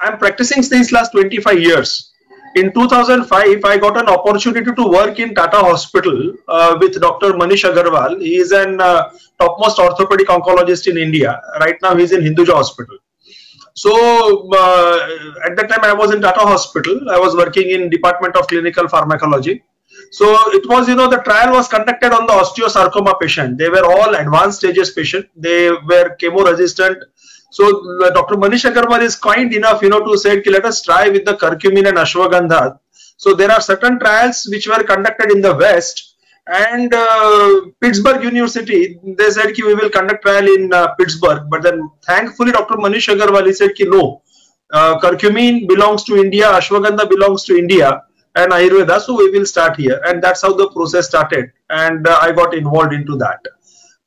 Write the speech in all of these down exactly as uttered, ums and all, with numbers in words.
I'm practicing since last twenty-five years. In two thousand five, I got an opportunity to work in Tata Hospital uh, with Doctor Manish Agarwal. He is an uh, topmost orthopedic oncologist in India. Right now, he is in Hinduja Hospital. So, uh, at that time, I was in Tata Hospital. I was working in Department of Clinical Pharmacology. So, it was, you know, the trial was conducted on the osteosarcoma patient. They were all advanced stages patient. They were chemo-resistant. So uh, Doctor Manish Agarwal is kind enough, you know, to say, let us try with the curcumin and ashwagandha. So there are certain trials which were conducted in the West, and uh, Pittsburgh University, they said, we will conduct trial in uh, Pittsburgh. But then thankfully, Doctor Manish Agarwal said, no, uh, curcumin belongs to India, ashwagandha belongs to India, and Ayurveda, so we will start here. And that's how the process started. And uh, I got involved into that.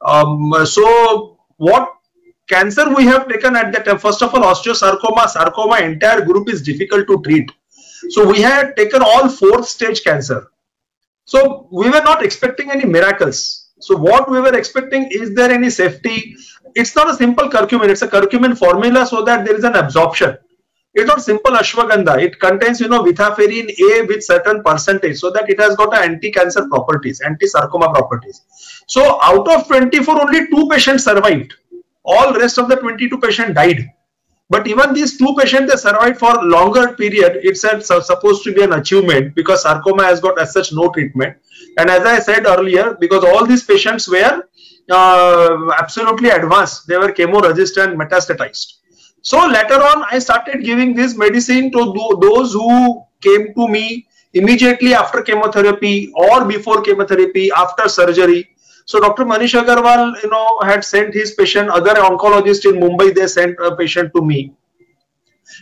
Um, so what cancer we have taken at that time, first of all, osteosarcoma, sarcoma, entire group is difficult to treat. So we had taken all fourth stage cancer. So we were not expecting any miracles. So what we were expecting, is there any safety? It's not a simple curcumin. It's a curcumin formula so that there is an absorption. It's not simple ashwagandha. It contains, you know, vitaferin A with certain percentage, so that it has got anti-cancer properties, anti-sarcoma properties. So out of twenty-four, only two patients survived. All rest of the twenty-two patients died. But even these two patients, they survived for a longer period. It's a, so supposed to be an achievement, because sarcoma has got as such no treatment. And as I said earlier, because all these patients were uh, absolutely advanced. They were chemo-resistant, metastatized. So later on, I started giving this medicine to do, those who came to me immediately after chemotherapy or before chemotherapy, after surgery. So Doctor Manish Agarwal, you know, had sent his patient, other oncologists in Mumbai, they sent a patient to me.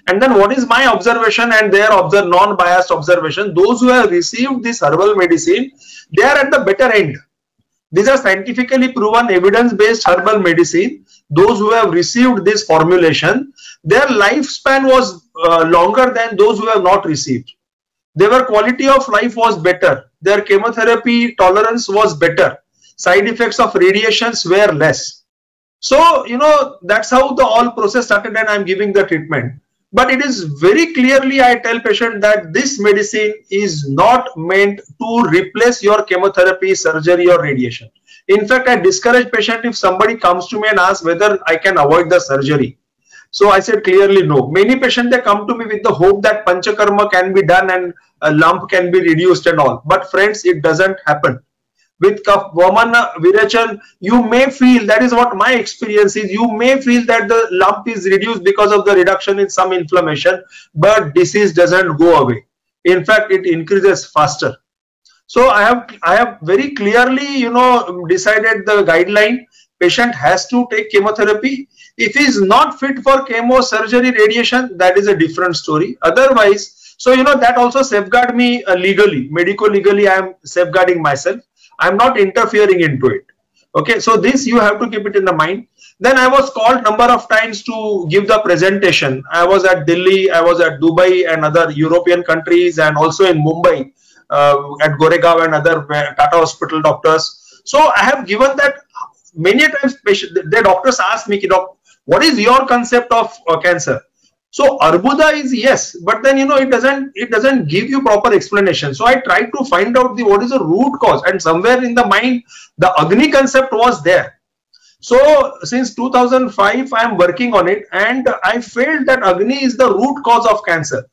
And then what is my observation and their observ non-biased observation, those who have received this herbal medicine, they are at the better end. These are scientifically proven evidence-based herbal medicine. Those who have received this formulation, their lifespan was uh, longer than those who have not received. Their quality of life was better. Their chemotherapy tolerance was better. Side effects of radiations were less. So, you know, that's how the all process started, and I'm giving the treatment. But it is very clearly, I tell patient that this medicine is not meant to replace your chemotherapy, surgery or radiation. In fact, I discourage patient if somebody comes to me and asks whether I can avoid the surgery. So I said clearly no. Many patients, they come to me with the hope that panchakarma can be done and a lump can be reduced and all. But friends, it doesn't happen. With Vamana Virachan, you may feel, that is what my experience is, you may feel that the lump is reduced because of the reduction in some inflammation, but disease doesn't go away. In fact, it increases faster. So I have, I have very clearly, you know, decided the guideline, patient has to take chemotherapy. If he is not fit for chemo, surgery, radiation, that is a different story. Otherwise, so you know, that also safeguard me uh, legally, medico-legally, I am safeguarding myself. I'm not interfering into it. Okay, so this you have to keep it in the mind. Then I was called number of times to give the presentation. I was at Delhi, I was at Dubai and other European countries, and also in Mumbai uh, at Goregaon and other Tata Hospital doctors. So I have given that many times. The doctors ask me, what is your concept of uh, cancer? So Arbuda is yes, but then, you know, it doesn't, it doesn't give you proper explanation. So I tried to find out the, what is the root cause, and somewhere in the mind, the Agni concept was there. So since two thousand five, I am working on it, and I felt that Agni is the root cause of cancer.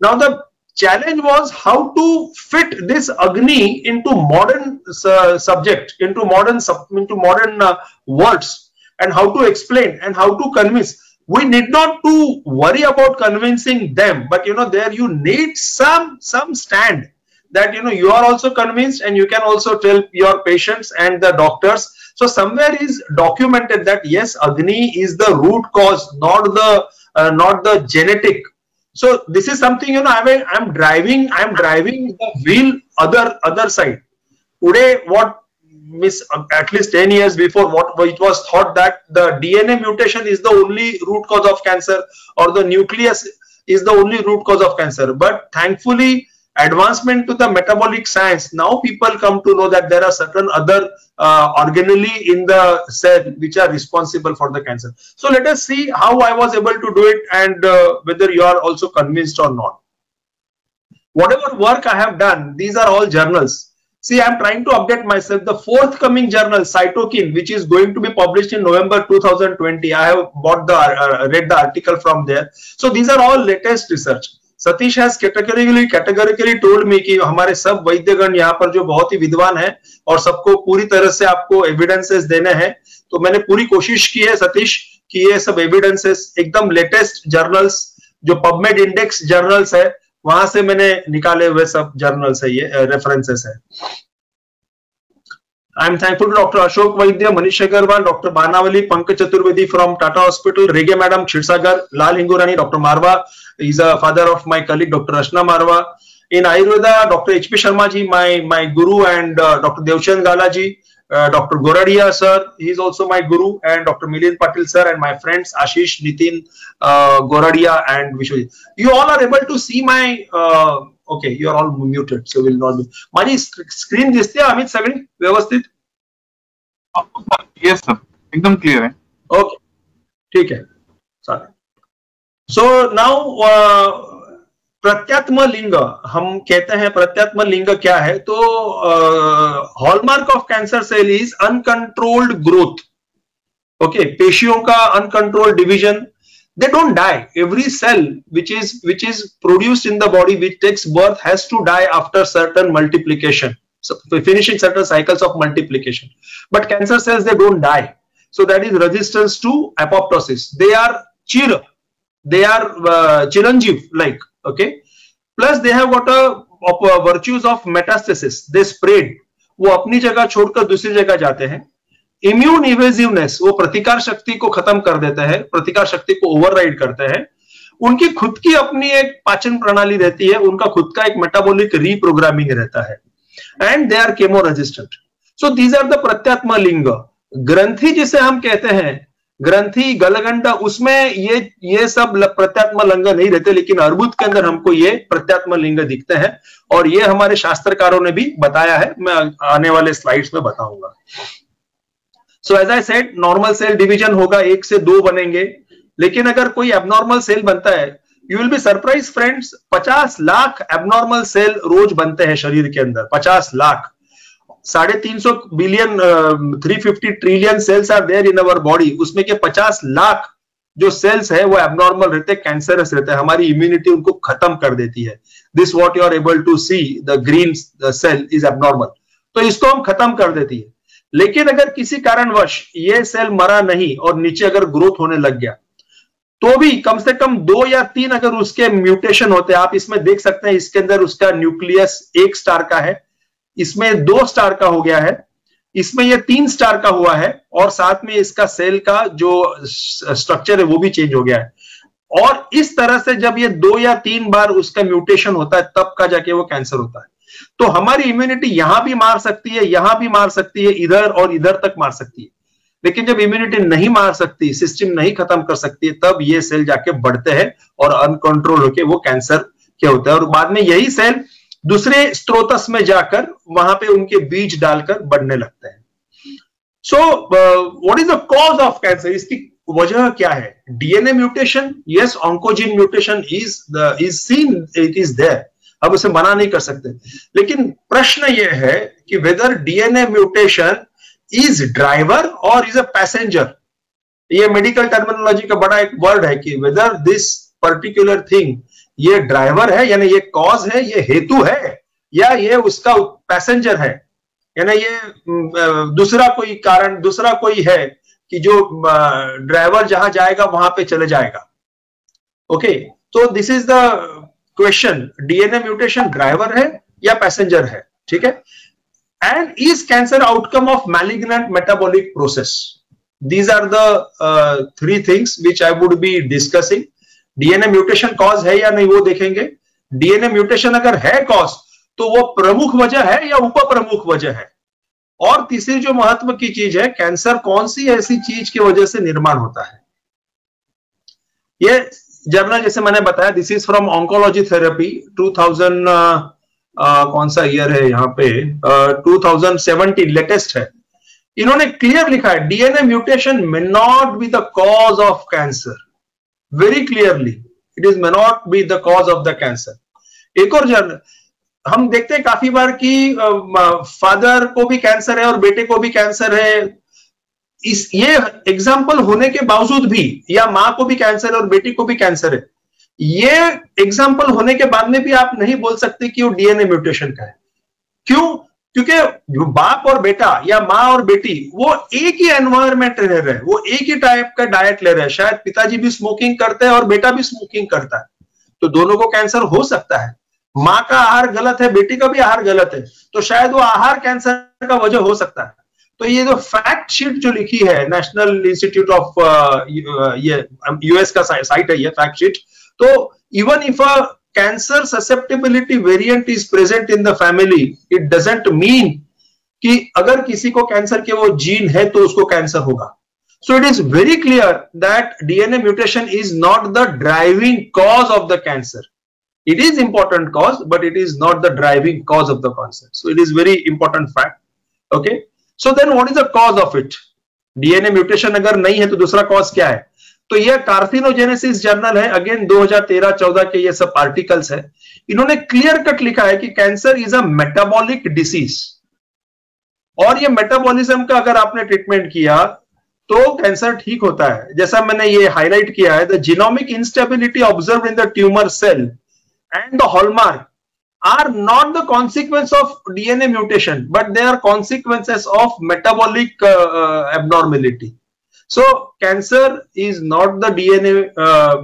Now the challenge was how to fit this Agni into modern uh, subject, into modern, sub, into modern uh, words, and how to explain and how to convince. We need not to worry about convincing them, but you know, there you need some some stand that, you know, you are also convinced and you can also tell your patients and the doctors. So somewhere is documented that yes, Agni is the root cause, not the uh, not the genetic. So this is something, you know, I mean, I'm driving I'm driving the wheel other other side. Today, what Miss, at least ten years before, what it was thought that the D N A mutation is the only root cause of cancer, or the nucleus is the only root cause of cancer. But thankfully, advancement to the metabolic science, now people come to know that there are certain other uh, organelles in the cell which are responsible for the cancer. So let us see how I was able to do it and uh, whether you are also convinced or not. Whatever work I have done, these are all journals. See, I am trying to update myself. The forthcoming journal, Cytokine, which is going to be published in November two thousand twenty. I have bought the, uh, read the article from there. So these are all latest research. Satish has categorically categorically told me कि हमारे सब वैद्यगण यहाँ पर जो बहुत ही विद्वान हैं और सबको पूरी तरह से आपको एविडेंसेस देने हैं, तो मैंने पूरी कोशिश की है सतीश कि ये सब एविडेंसेस एकदम लेटेस्ट जर्नल्स जो पबमेड इंडेक्स जर्नल्स है वहां से मैंने निकाले हुए सब जर्नल्स है, ये रेफरेंसेस है. I am thankful to Doctor Ashok Vaidya, Manish Agarwal, Doctor Banavali, Pankaj Chaturvedi from Tata Hospital, Rege Madam Kshirsagar, Lal Hingorani, Doctor Marwa, he is a father of my colleague Doctor Archna Marwa. In Ayurveda, Doctor H P Sharma ji, my my guru, and uh, Doctor Devchandra Gala ji, uh, Doctor Goradia sir, he is also my guru, and Doctor Milind Patel sir, and my friends Ashish, Nithin, uh, Goradia, and Vishwaj. You all are able to see my. Uh, Okay, you are all muted, so will not be. Mani screen दिसते है अमित सगळे व्यवस्थित? Yes sir, एकदम clear है. Okay, ठीक है, sorry. So now uh, प्रत्यात्म लिंग हम कहते हैं प्रत्यात्म लिंग क्या है? तो hallmark of cancer cell is uncontrolled growth. Okay, पेशियों का uncontrolled division. They don't die. Every cell which is which is produced in the body, which takes birth, has to die after certain multiplication, so finishing certain cycles of multiplication. But cancer cells, they don't die. So that is resistance to apoptosis. They are chir, they are uh, chiranjeev like. Okay. Plus they have got a, a virtues of metastasis. They spread. वो अपनी जगह छोड़कर दूसरी जगह जाते हैं. Immune इवेसिवनेस, वो प्रतिकार शक्ति को खत्म कर देते हैं, प्रतिकार शक्ति को ओवरराइड करते हैं. उनकी खुद की अपनी एक पाचन प्रणाली रहती है, उनका खुद का एक मेटाबॉलिक रीप्रोग्रामिंग रहता है. And they are chemo resistant. So these are the प्रत्यात्म लिंग. ग्रंथि जिसे हम कहते हैं, ग्रंथि, गलगंडा, उसमें ये ये सब प्रत्यात्म लिंग नहीं रहते, लेकिन अर्बुद के अंदर हमको ये प्रत्यात्म लिंग दिखते हैं और ये हमारे शास्त्रकारों ने भी बताया है. मैं आने वाले स्लाइड्स में बताऊंगा. So as I said, normal cell division होगा, एक से दो बनेंगे. लेकिन अगर कोई एबनॉर्मल सेल बनता है, you will be surprise friends, पचास लाख एबनॉर्मल सेल रोज बनते हैं शरीर के अंदर. पचास लाख, साढ़े तीन सौ billion three fifty trillion cells are there in our body. उसमें के पचास लाख जो सेल्स है वो एबनॉर्मल रहते हैं, कैंसरस रहते हैं. हमारी इम्यूनिटी उनको खत्म कर देती है. This what you are able to see, the green cell is abnormal. तो इसको हम खत्म कर देती है. लेकिन अगर किसी कारणवश ये सेल मरा नहीं और नीचे अगर ग्रोथ होने लग गया, तो भी कम से कम दो या तीन अगर उसके म्यूटेशन होते हैं. आप इसमें देख सकते हैं, इसके अंदर उसका न्यूक्लियस एक स्टार का है, इसमें दो स्टार का हो गया है, इसमें ये तीन स्टार का हुआ है, और साथ में इसका सेल का जो स्ट्रक्चर है वो भी चेंज हो गया है. और इस तरह से जब ये दो या तीन बार उसका म्यूटेशन होता है, तब का जाके वो कैंसर होता है. तो हमारी इम्यूनिटी यहां भी मार सकती है, यहां भी मार सकती है, इधर और इधर तक मार सकती है. लेकिन जब इम्यूनिटी नहीं मार सकती, सिस्टम नहीं खत्म कर सकती, तब ये सेल जाके बढ़ते हैं और अनकंट्रोल होके वो कैंसर क्या होता है. और बाद में यही सेल दूसरे स्रोतस में जाकर वहां पे उनके बीज डालकर बढ़ने लगते हैं. So what is the cause of cancer, इसकी वजह क्या है? DNA mutation. Yes, oncogene mutation is is seen, it is there. अब उसे मना नहीं कर सकते. लेकिन प्रश्न यह है कि whether DNA mutation is driver और इज अ पैसेंजर. ये मेडिकल टर्मिनोलॉजी का बड़ा एक वर्ड है कि वेदर दिस पर्टिकुलर थिंग, ये ड्राइवर है यानी ये कॉज है, ये हेतु है, या ये उसका पैसेंजर है यानी ये दूसरा कोई कारण, दूसरा कोई है कि जो ड्राइवर जहां जाएगा वहां पे चले जाएगा. ओके, तो this is the question. DNA mutation driver है या पैसेंजर है? ठीक है. And is cancer outcome of malignant metabolic process. These are the three things which I would be discussing. DNA mutation cause है या नहीं वो देखेंगे. डीएनए म्यूटेशन अगर है कॉज, तो वो प्रमुख वजह है या उप प्रमुख वजह है. और तीसरी जो महत्व की चीज है, कैंसर कौन सी ऐसी चीज की वजह से निर्माण होता है. ये जर्नल जैसे मैंने बताया, this is from oncology therapy, two thousand ah, कौन सा ईयर है यहाँ पे, टू थाउजेंड सेवेंटीन लेटेस्ट है। इन्होंने क्लियर लिखा है DNA mutation may not be the cause of cancer, very clearly it is may not be the cause of the cancer. एक और जन हम देखते हैं काफी बार कि फादर को भी कैंसर है और बेटे को भी कैंसर है, इस ये एग्जाम्पल होने के बावजूद भी, या माँ को भी कैंसर है और बेटी को भी कैंसर है, ये एग्जाम्पल होने के बाद में भी आप नहीं बोल सकते कि वो डीएनए म्यूटेशन का है। क्यों? क्योंकि बाप और बेटा या माँ और बेटी वो एक ही एनवायरमेंट रह रहे हैं, वो एक ही टाइप का डाइट ले रहे हैं, शायद पिताजी भी स्मोकिंग करते हैं और बेटा भी स्मोकिंग करता है, तो दोनों को कैंसर हो सकता है। माँ का आहार गलत है, बेटी का भी आहार गलत है, तो शायद वो आहार कैंसर का वजह हो सकता है। तो ये जो फैक्ट शीट जो लिखी है नेशनल इंस्टीट्यूट ऑफ ये यूएस का साइट है ये फैक्ट शीट, तो even if a cancer susceptibility variant is present in the family, it doesn't mean कि अगर किसी को कैंसर के वो जीन है तो उसको कैंसर होगा। So it is very clear that DNA mutation is not the driving cause of the cancer, it is important cause but it is not the driving cause of the cancer. So it is very important fact. Okay, so then what is the cause of it? DNA mutation अगर नहीं है तो दूसरा cause क्या है? तो यह carcinogenesis journal है, अगेन दो हज़ार तेरह चौदह के ये सब आर्टिकल्स है। इन्होंने क्लियर कट लिखा है कि cancer is a metabolic disease, और ये मेटाबॉलिज्म का अगर आपने ट्रीटमेंट किया तो कैंसर ठीक होता है। जैसा मैंने ये हाईलाइट किया है, the genomic instability observe in the tumour cell and the hallmark are not the consequence of DNA mutation but they are consequences of metabolic abnormality. So cancer is not the DNA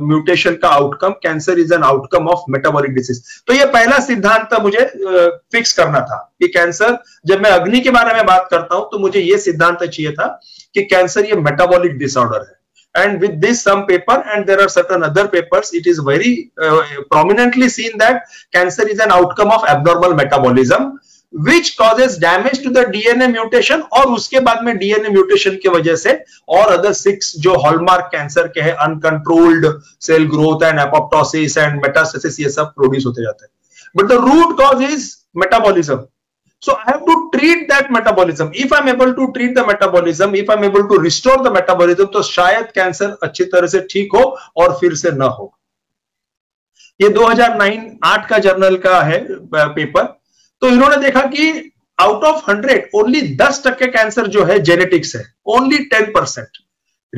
mutation का outcome, cancer is an outcome of metabolic disease. तो ये पहला सिद्धांत मुझे fix uh, करना था कि cancer, जब मैं अग्नि के बारे में बात करता हूं तो मुझे ये सिद्धांत चाहिए था कि कैंसर ये मेटाबॉलिक डिसऑर्डर है। And with this some paper and there are certain other papers, it is very prominently seen that cancer is an outcome of abnormal metabolism which causes damage to the D N A mutation, और उसके बाद में DNA mutation की वजह से और other six जो hallmark cancer के हैं, uncontrolled cell growth and apoptosis and metastasis, ये सब प्रोड्यूस होते जाते हैं। But the root cause is metabolism, so I have to treat that metabolism. If I am able to treat the metabolism, if I am able to restore the metabolism, तो शायद cancer अच्छी तरह से ठीक हो और फिर से ना हो। ये दो हज़ार नौ आठ का जर्नल का है पेपर। तो इन्होंने देखा कि आउट ऑफ हंड्रेड ओनली दस टक्के कैंसर जो है जेनेटिक्स है, only ten percent,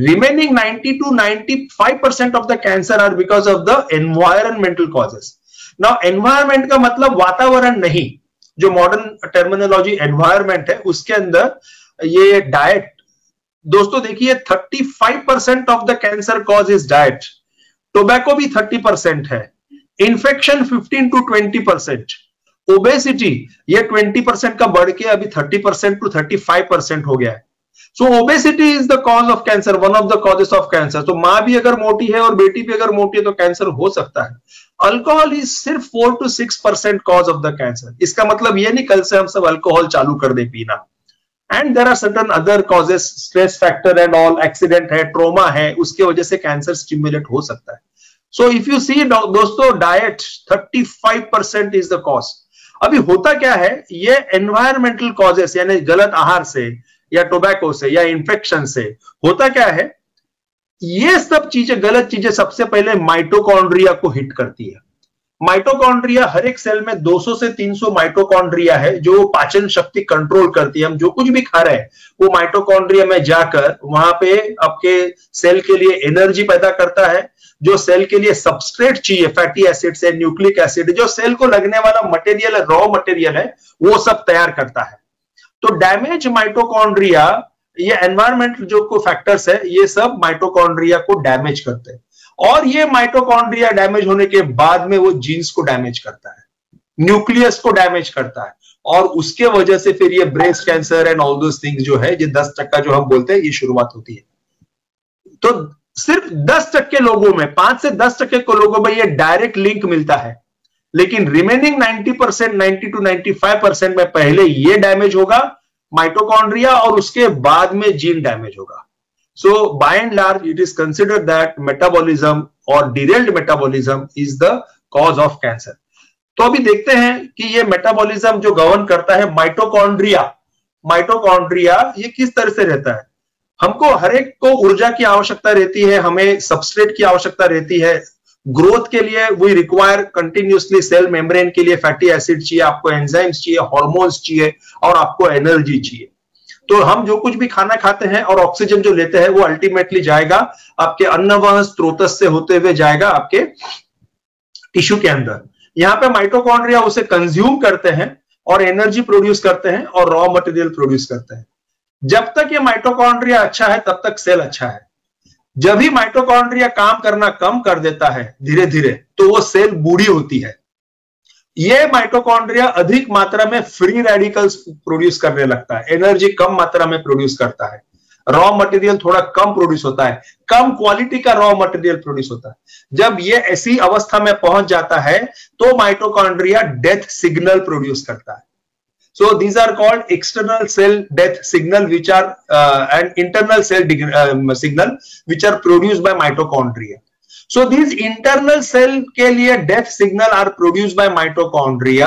remaining ninety to ninety five percent of the cancer are because of the environmental causes. Now environment का मतलब वातावरण नहीं, जो मॉडर्न टर्मिनोलॉजी एनवायरमेंट है उसके अंदर ये डाइट। दोस्तों देखिए thirty five percent of the cancer cause is diet, tobacco भी थर्टी परसेंट है, infection fifteen to twenty percent, obesity ये ट्वेंटी परसेंट का बढ़ के अभी thirty percent to thirty five percent हो गया है। So obesity is the cause of cancer, one of the causes of cancer. तो माँ भी अगर मोटी है और बेटी भी अगर मोटी है तो कैंसर हो सकता है। अल्कोहल इज सिर्फ four to six percent cause of the cancer. इसका मतलब ये नहीं कल से हम सब अल्कोहल चालू कर दे पीना। And there are certain other causes, stress factor and all, accident है, ट्रोमा है, उसके वजह से कैंसर स्टिमुलेट हो सकता है। सो इफ यू सी दोस्तों diet thirty five percent is the cause. अभी होता क्या है, ये एनवायरमेंटल कॉजेस यानी गलत आहार से या टोबैको से या इंफेक्शन से होता क्या है, ये सब चीजें गलत चीजें सबसे पहले माइटोकॉन्ड्रिया को हिट करती है। माइटोकॉन्ड्रिया हर एक सेल में दो सौ से तीन सौ माइटोकॉन्ड्रिया है जो पाचन शक्ति कंट्रोल करती है। हम जो कुछ भी खा रहे हैं वो माइटोकॉन्ड्रिया में जाकर वहां पे आपके सेल के लिए एनर्जी पैदा करता है, जो सेल के लिए सबस्ट्रेट चाहिए, फैटी एसिड से न्यूक्लिक एसिड, जो सेल को लगने वाला मटेरियल है, रॉ मटेरियल है, वो सब तैयार करता है। तो डैमेज माइटोकॉन्ड्रिया, ये एनवायरमेंट जो को फैक्टर्स है, ये सब माइटोकॉन्ड्रिया को डैमेज करते हैं। और ये माइटोकॉन्ड्रिया डैमेज होने के बाद में वो जीन्स को डैमेज करता है, न्यूक्लियस को डैमेज करता है, और उसके वजह से फिर ये breast cancer and all those things जो है, ये दस टक्का जो हम बोलते हैं, ये शुरुआत होती है। तो सिर्फ दस टक्के लोगों में, पांच से दस टक्के को लोगों में ये डायरेक्ट लिंक मिलता है, लेकिन remaining ninety percent, ninety to ninety five percent में पहले ये डैमेज होगा माइटोकॉन्ड्रिया और उसके बाद में जीन डैमेज होगा। So by and large it is considered that metabolism और derailed metabolism is the cause of cancer. तो अभी देखते हैं कि ये मेटाबॉलिज्म जो गवर्न करता है माइटोकॉन्ड्रिया, माइटोकॉन्ड्रिया ये किस तरह से रहता है। हमको हर एक को ऊर्जा की आवश्यकता रहती है, हमें सबस्ट्रेट की आवश्यकता रहती है ग्रोथ के लिए। We require continuously cell membrane के लिए फैटी एसिड चाहिए, आपको एंजाइम्स चाहिए, हार्मोन्स चाहिए और आपको एनर्जी चाहिए। तो हम जो कुछ भी खाना खाते हैं और ऑक्सीजन जो लेते हैं वो अल्टीमेटली जाएगा आपके अन्नवाह स्रोत से होते हुए जाएगा आपके टिश्यू के अंदर। यहाँ पे माइटोकॉन्ड्रिया उसे कंज्यूम करते हैं और एनर्जी प्रोड्यूस करते हैं और रॉ मटेरियल प्रोड्यूस करते हैं। जब तक ये माइटोकॉन्ड्रिया अच्छा है तब तक सेल अच्छा है। जब ही माइटोकॉन्ड्रिया काम करना कम कर देता है धीरे धीरे तो वो सेल बूढ़ी होती है। ये माइटोकॉन्ड्रिया अधिक मात्रा में फ्री रेडिकल्स प्रोड्यूस करने लगता है, एनर्जी कम मात्रा में प्रोड्यूस करता है, रॉ मटेरियल थोड़ा कम प्रोड्यूस होता है, कम क्वालिटी का रॉ मटेरियल प्रोड्यूस होता है। जब ये ऐसी अवस्था में पहुंच जाता है तो माइटोकॉन्ड्रिया डेथ सिग्नल प्रोड्यूस करता है। So these are called external cell death signal which are and internal cell signal which are produced by mitochondria. So these internal cell के लिए death signal are produced by mitochondria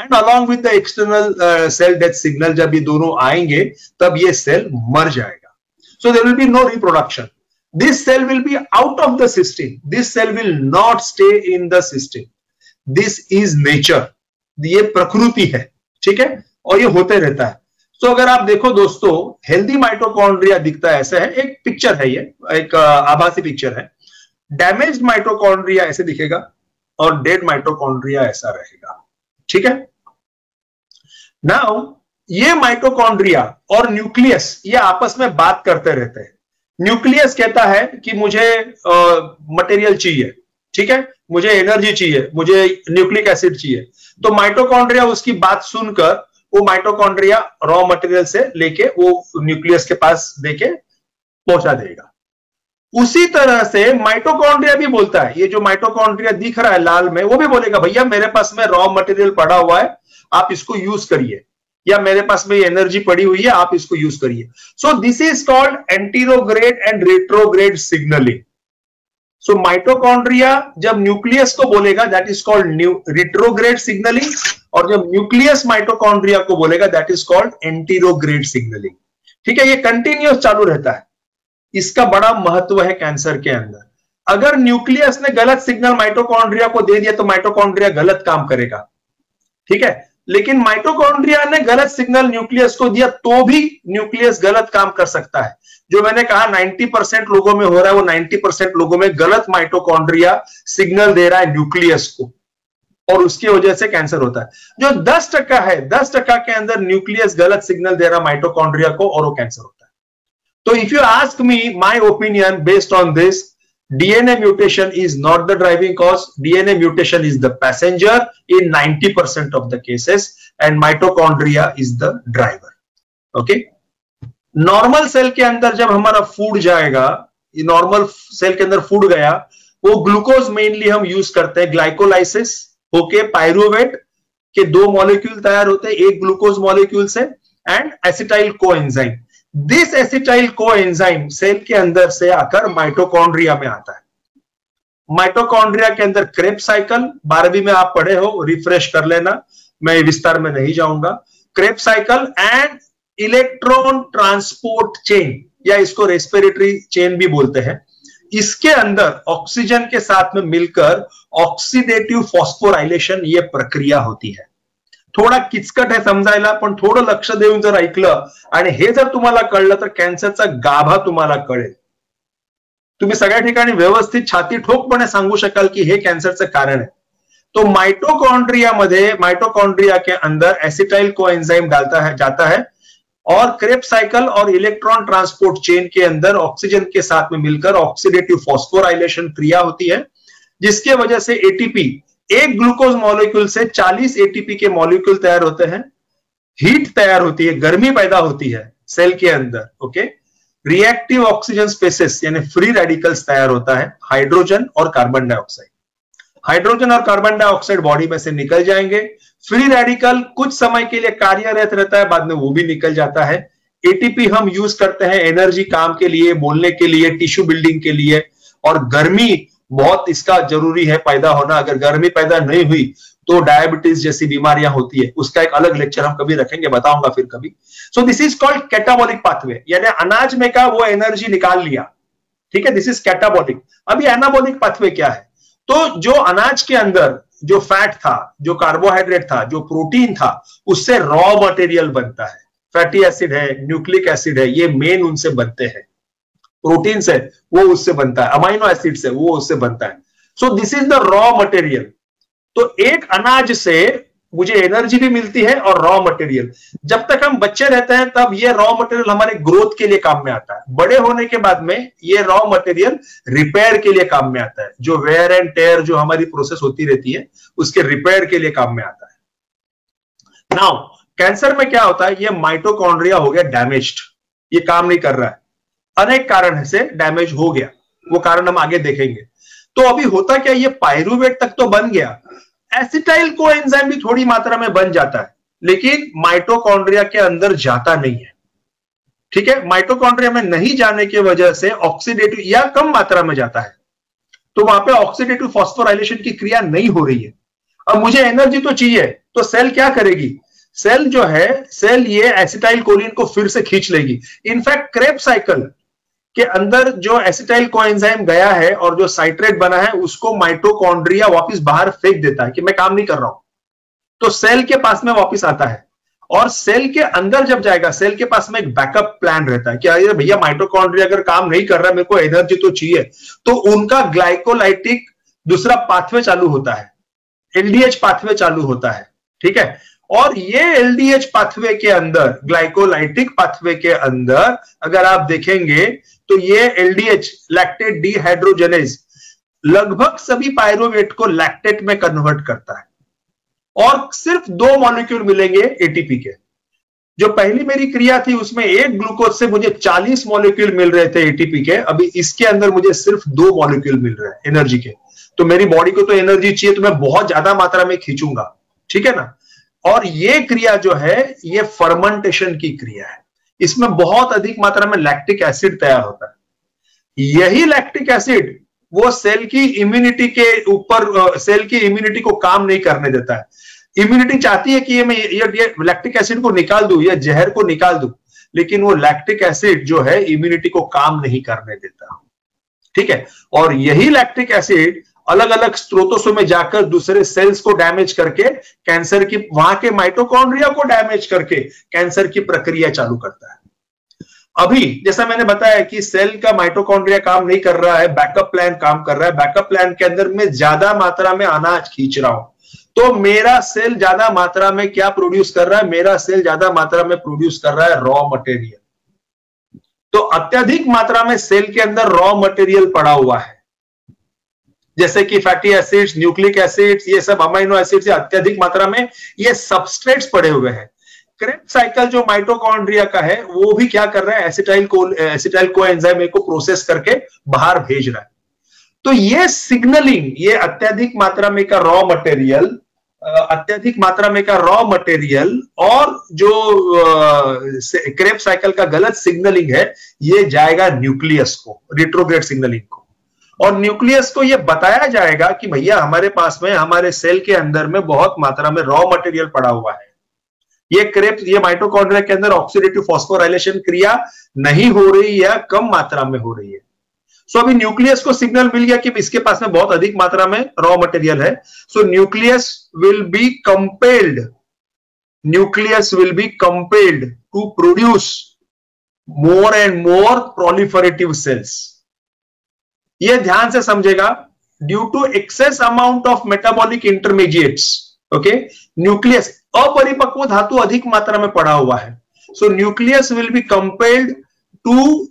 and along with the external uh, cell death signal जब ये दोनों आएंगे तब ये cell मर जाएगा। So there will be no reproduction. This cell will be out of the system. This cell will not stay in the system. This is nature. ये प्रकृति है, ठीक है, और ये होते रहता है। तो so, अगर आप देखो दोस्तों हेल्दी माइटोकॉन्ड्रिया दिखता है ऐसे है, एक पिक्चर है, ये एक आभासी पिक्चर है। डैमेज्ड माइटोकॉन्ड्रिया ऐसे दिखेगा और डेड माइटोकॉन्ड्रिया ऐसा रहेगा, ठीक है। नाउ ये माइटोकॉन्ड्रिया और न्यूक्लियस ये आपस में बात करते रहते हैं। न्यूक्लियस कहता है कि मुझे मटेरियल चाहिए, ठीक है, मुझे एनर्जी चाहिए, मुझे न्यूक्लिक एसिड चाहिए। तो माइटोकॉन्ड्रिया उसकी बात सुनकर वो माइटोकॉन्ड्रिया रॉ मटेरियल से लेके वो न्यूक्लियस के पास देके पहुंचा देगा। उसी तरह से माइटोकॉन्ड्रिया भी बोलता है, ये जो माइटोकॉन्ड्रिया दिख रहा है लाल में वो भी बोलेगा भैया मेरे पास में रॉ मटेरियल पड़ा हुआ है आप इसको यूज करिए, या मेरे पास में एनर्जी पड़ी हुई है आप इसको यूज करिए। So this is called anterograde and retrograde signalling. So mitochondria जब न्यूक्लियस को बोलेगा that is called retrograde signalling, और जब न्यूक्लियस माइटोकॉन्ड्रिया को बोलेगा that is called anterograde signalling, ठीक है। ये कंटिन्यूस चालू रहता है, इसका बड़ा महत्व है कैंसर के अंदर। अगर न्यूक्लियस ने गलत सिग्नल माइटोकॉन्ड्रिया को दे दिया तो माइटोकॉन्ड्रिया गलत काम करेगा, ठीक है। लेकिन माइटोकॉन्ड्रिया ने गलत सिग्नल न्यूक्लियस को दिया तो भी न्यूक्लियस गलत काम कर सकता है। जो मैंने कहा नब्बे परसेंट लोगों में हो रहा है वो नब्बे परसेंट लोगों में गलत माइटोकॉन्ड्रिया सिग्नल दे रहा है न्यूक्लियस को और उसकी वजह से कैंसर होता है। जो दस टक्का है दस टक्का के अंदर न्यूक्लियस गलत सिग्नल दे रहा है माइटोकॉन्ड्रिया को और वो कैंसर होता है। So if you ask me my opinion based on this, D N A mutation is not the driving cause. D N A mutation is the passenger in ninety percent of the cases and mitochondria is the driver. Okay? Normal cell के अंदर जब हमारा food जाएगा, normal cell के अंदर food गया, वो glucose mainly हम use करते हैं, glycolysis होके pyruvate के दो molecule तैयार होते हैं, एक glucose molecule से and acetyl coenzyme. This acetyl coenzyme cell के अंदर से आकर माइटोकॉन्ड्रिया में आता है। माइटोकॉन्ड्रिया के अंदर क्रेब्स साइकिल बारहवीं में आप पढ़े हो, रिफ्रेश कर लेना, मैं विस्तार में नहीं जाऊंगा। Krebs cycle and electron transport chain या इसको रेस्पिरेटरी चेन भी बोलते हैं, इसके अंदर ऑक्सीजन के साथ में मिलकर ऑक्सीडेटिव फॉस्फोराइलेशन ये प्रक्रिया होती है। थोड़ा किचकट है समजायला पण थोडं लक्ष देऊन जर ऐकलं आणि हे जर तुम्हाला कळलं तर कॅन्सरचा गाभा तुम्हाला कळेल। तुम्ही सगळ्या ठिकाणी व्यवस्थित छाती ठोकपणे सांगू शकाल की हे कॅन्सरचं कारण आहे। तो माइटोकॉन्ड्रिया मध्ये माइटोकॉन्ड्रिया के अंदर एसिटाइल कोएंजाइम डालता है जाता है और क्रेब्स साइकिल और इलेक्ट्रॉन ट्रांसपोर्ट चेन के अंदर ऑक्सीजन के साथ में मिलकर ऑक्सीडेटिव फॉस्फोराइलेशन क्रिया होती है, जिसके वजह से एटीपी एक ग्लूकोज मॉलिक्यूल से चालीस एटीपी के मॉलिक्यूल तैयार होते हैं, हीट तैयार होती है, गर्मी पैदा होती है सेल के अंदर। ओके, रिएक्टिव ऑक्सीजन स्पेसेस यानी फ्री रेडिकल्स तैयार होता है, हाइड्रोजन और कार्बन डाइऑक्साइड। हाइड्रोजन और कार्बन डाइऑक्साइड बॉडी में से निकल जाएंगे। फ्री रेडिकल कुछ समय के लिए कार्यरत रहता है, बाद में वो भी निकल जाता है। एटीपी हम यूज करते हैं एनर्जी, काम के लिए, बोलने के लिए, टिश्यू बिल्डिंग के लिए, और गर्मी बहुत इसका जरूरी है पैदा होना। अगर गर्मी पैदा नहीं हुई तो डायबिटीज जैसी बीमारियां होती है, उसका एक अलग लेक्चर हम कभी रखेंगे, बताऊंगा फिर कभी। So this is called catabolic pathway, यानी अनाज में का वो एनर्जी निकाल लिया, ठीक है, दिस इज कैटाबॉलिक। अभी एनाबॉलिक पाथवे क्या है, तो जो अनाज के अंदर जो फैट था, जो कार्बोहाइड्रेट था, जो प्रोटीन था, उससे रॉ मटेरियल बनता है, फैटी एसिड है, न्यूक्लिक एसिड है, ये मेन उनसे बनते हैं, प्रोटीन से वो उससे बनता है, अमाइनो एसिड से वो उससे बनता है। So this is the raw material. तो एक अनाज से मुझे एनर्जी भी मिलती है और रॉ मटेरियल। जब तक हम बच्चे रहते हैं तब ये रॉ मटेरियल हमारे ग्रोथ के लिए काम में आता है, बड़े होने के बाद में ये रॉ मटेरियल रिपेयर के लिए काम में आता है, जो वेयर एंड टेयर जो हमारी प्रोसेस होती रहती है उसके रिपेयर के लिए काम में आता है। नाउ कैंसर में क्या होता है, ये माइटोकॉन्ड्रिया हो गया डैमेज्ड, ये काम नहीं कर रहा है, अनेक कारण से डैमेज हो गया, वो कारण हम आगे देखेंगे। तो अभी होता क्या, ये पाइरूवेट तक तो बन गया, एसिटाइल कोएंजाइम भी थोड़ी मात्रा में बन जाता है, लेकिन माइटोकॉन्ड्रिया के अंदर जाता नहीं है, ठीक है, माइटोकॉन्ड्रिया में नहीं जाने की वजह से ऑक्सीडेटिव या कम मात्रा में जाता है, तो वहां पे ऑक्सीडेटिव फॉस्फोराइलेशन की क्रिया नहीं हो रही है। अब मुझे एनर्जी तो चाहिए, तो सेल क्या करेगी, सेल जो है, सेल ये एसिटाइल कोलिन को फिर से खींच लेगी। इनफैक्ट क्रेब साइकिल के अंदर जो एसिटाइल कोएंजाइम गया है और जो साइट्रेट बना है उसको माइटोकॉन्ड्रिया वापस बाहर फेंक देता है कि मैं काम नहीं कर रहा हूं, तो सेल के पास में वापस आता है। और सेल के अंदर जब जाएगा, सेल के पास में एक बैकअप प्लान रहता है कि अरे भैया माइटोकॉन्ड्रिया अगर काम नहीं कर रहा है, मेरे को एनर्जी तो चाहिए, तो उनका ग्लाइकोलाइटिक दूसरा पाथवे चालू होता है, एलडीएच पाथवे चालू होता है, ठीक है। और ये एलडीएच पाथवे के अंदर, ग्लाइकोलाइटिक पाथवे के अंदर अगर आप देखेंगे तो ये एलडीएच लैक्टेट डिहाइड्रोजनेज लगभग सभी पाइरूवेट को लैक्टेट में कन्वर्ट करता है, और सिर्फ दो मॉलिक्यूल मिलेंगे एटीपी के। जो पहली मेरी क्रिया थी उसमें एक ग्लूकोज से मुझे चालीस मॉलिक्यूल मिल रहे थे एटीपी के, अभी इसके अंदर मुझे सिर्फ दो मॉलिक्यूल मिल रहे हैं एनर्जी के। तो मेरी बॉडी को तो एनर्जी चाहिए, तो मैं बहुत ज्यादा मात्रा में खींचूंगा, ठीक है ना। और ये क्रिया जो है ये फर्मेंटेशन की क्रिया है, इसमें बहुत अधिक मात्रा में लैक्टिक एसिड तैयार होता है। यही लैक्टिक एसिड वो सेल की इम्यूनिटी के ऊपर, सेल की इम्यूनिटी को काम नहीं करने देता है। इम्यूनिटी चाहती है कि ये मैं ये, ये लैक्टिक एसिड को निकाल दूं, ये जहर को निकाल दूं, लेकिन वो लैक्टिक एसिड जो है इम्यूनिटी को काम नहीं करने देता, ठीक है। और यही लैक्टिक एसिड अलग अलग स्रोतों में जाकर दूसरे सेल्स को डैमेज करके कैंसर की, वहां के माइटोकॉन्ड्रिया को डैमेज करके कैंसर की प्रक्रिया चालू करता है। अभी जैसा मैंने बताया कि सेल का माइटोकॉन्ड्रिया काम नहीं कर रहा है, बैकअप प्लान काम कर रहा है, बैकअप प्लान के अंदर मैं ज्यादा मात्रा में अनाज खींच रहा हूं, तो मेरा सेल ज्यादा मात्रा में क्या प्रोड्यूस कर रहा है, मेरा सेल ज्यादा मात्रा में प्रोड्यूस कर रहा है रॉ मटेरियल। तो अत्यधिक मात्रा में सेल के अंदर रॉ मटेरियल पड़ा हुआ है, जैसे कि फैटी एसिड्स, न्यूक्लिक एसिड्स, ये सब अमाइनो एसिड्स, अत्यधिक मात्रा में ये सबस्ट्रेट्स पड़े हुए हैं। क्रेब्स साइकिल जो माइटोकॉन्ड्रिया का है वो भी क्या कर रहा है, एसिटाइल को एसिटाइल कोएंजाइम को प्रोसेस करके बाहर भेज रहा है। तो ये सिग्नलिंग, ये अत्यधिक मात्रा में का रॉ मटेरियल, अत्यधिक मात्रा में का रॉ मटेरियल और जो क्रेब्स साइकिल का गलत सिग्नलिंग है, ये जाएगा न्यूक्लियस को, रिट्रोग्रेड सिग्नलिंग को। और न्यूक्लियस को यह बताया जाएगा कि भैया हमारे पास में, हमारे सेल के अंदर में बहुत मात्रा में रॉ मटेरियल पड़ा हुआ है, ये क्रेब्स, ये माइटोकॉन्ड्रिया के अंदर ऑक्सीडेटिव फॉस्फोराइलेशन क्रिया नहीं हो रही या कम मात्रा में हो रही है। सो अभी न्यूक्लियस को सिग्नल मिल गया कि इसके पास में बहुत अधिक मात्रा में रॉ मटेरियल है। So nucleus will be compelled, nucleus will be compelled to produce more and more proliferative cells. ये ध्यान से समझेगा, due to excess amount of metabolic intermediates, okay, nucleus अपरिपक्व धातु अधिक मात्रा में पड़ा हुआ है, so nucleus will be compelled to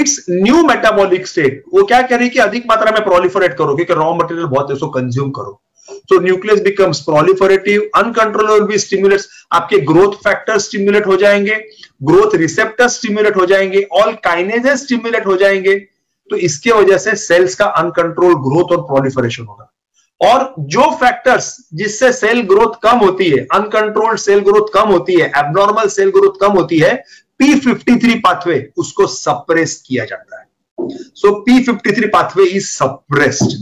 its new metabolic state. वो क्या कह रही है कि अधिक मात्रा में प्रोलिफरेट करो क्योंकि रॉ मटेरियल बहुत है, उसको कंज्यूम करो। So nucleus becomes proliferative, uncontrollable stimulates, आपके ग्रोथ फैक्टर स्टिमुलेट हो जाएंगे, ग्रोथ रिसेप्टर स्टिमुलेट हो जाएंगे, ऑल काइनेजेस स्टिमुलेट हो जाएंगे। तो इसके वजह से सेल्स का अनकंट्रोल ग्रोथ और प्रोलिफरेशन होगा। और जो फैक्टर्स जिससे सेल ग्रोथ कम होती है, अनकंट्रोल्ड सेल ग्रोथ कम होती है, एब्नॉर्मल सेल ग्रोथ कम होती है, पी फिफ्टी थ्री पाथवे, उसको सप्रेस किया जाता है। So P fifty three pathway is suppressed.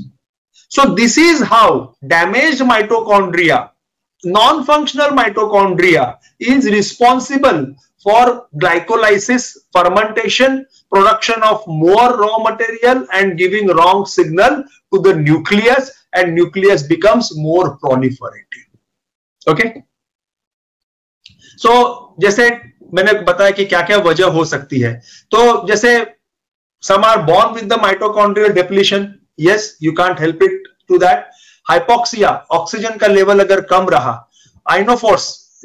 So this is how damaged mitochondria non-functional mitochondria is responsible for glycolysis, fermentation, production of more raw material and giving wrong signal to the nucleus, and nucleus becomes more proliferative. Okay? So, जैसे मैंने बताया कि क्या क्या वजह हो सकती है, तो जैसे some are born with the mitochondrial depletion. Yes, you can't help it to that. Hypoxia, oxygen का लेवल अगर कम रहा, आइनोफोर्स,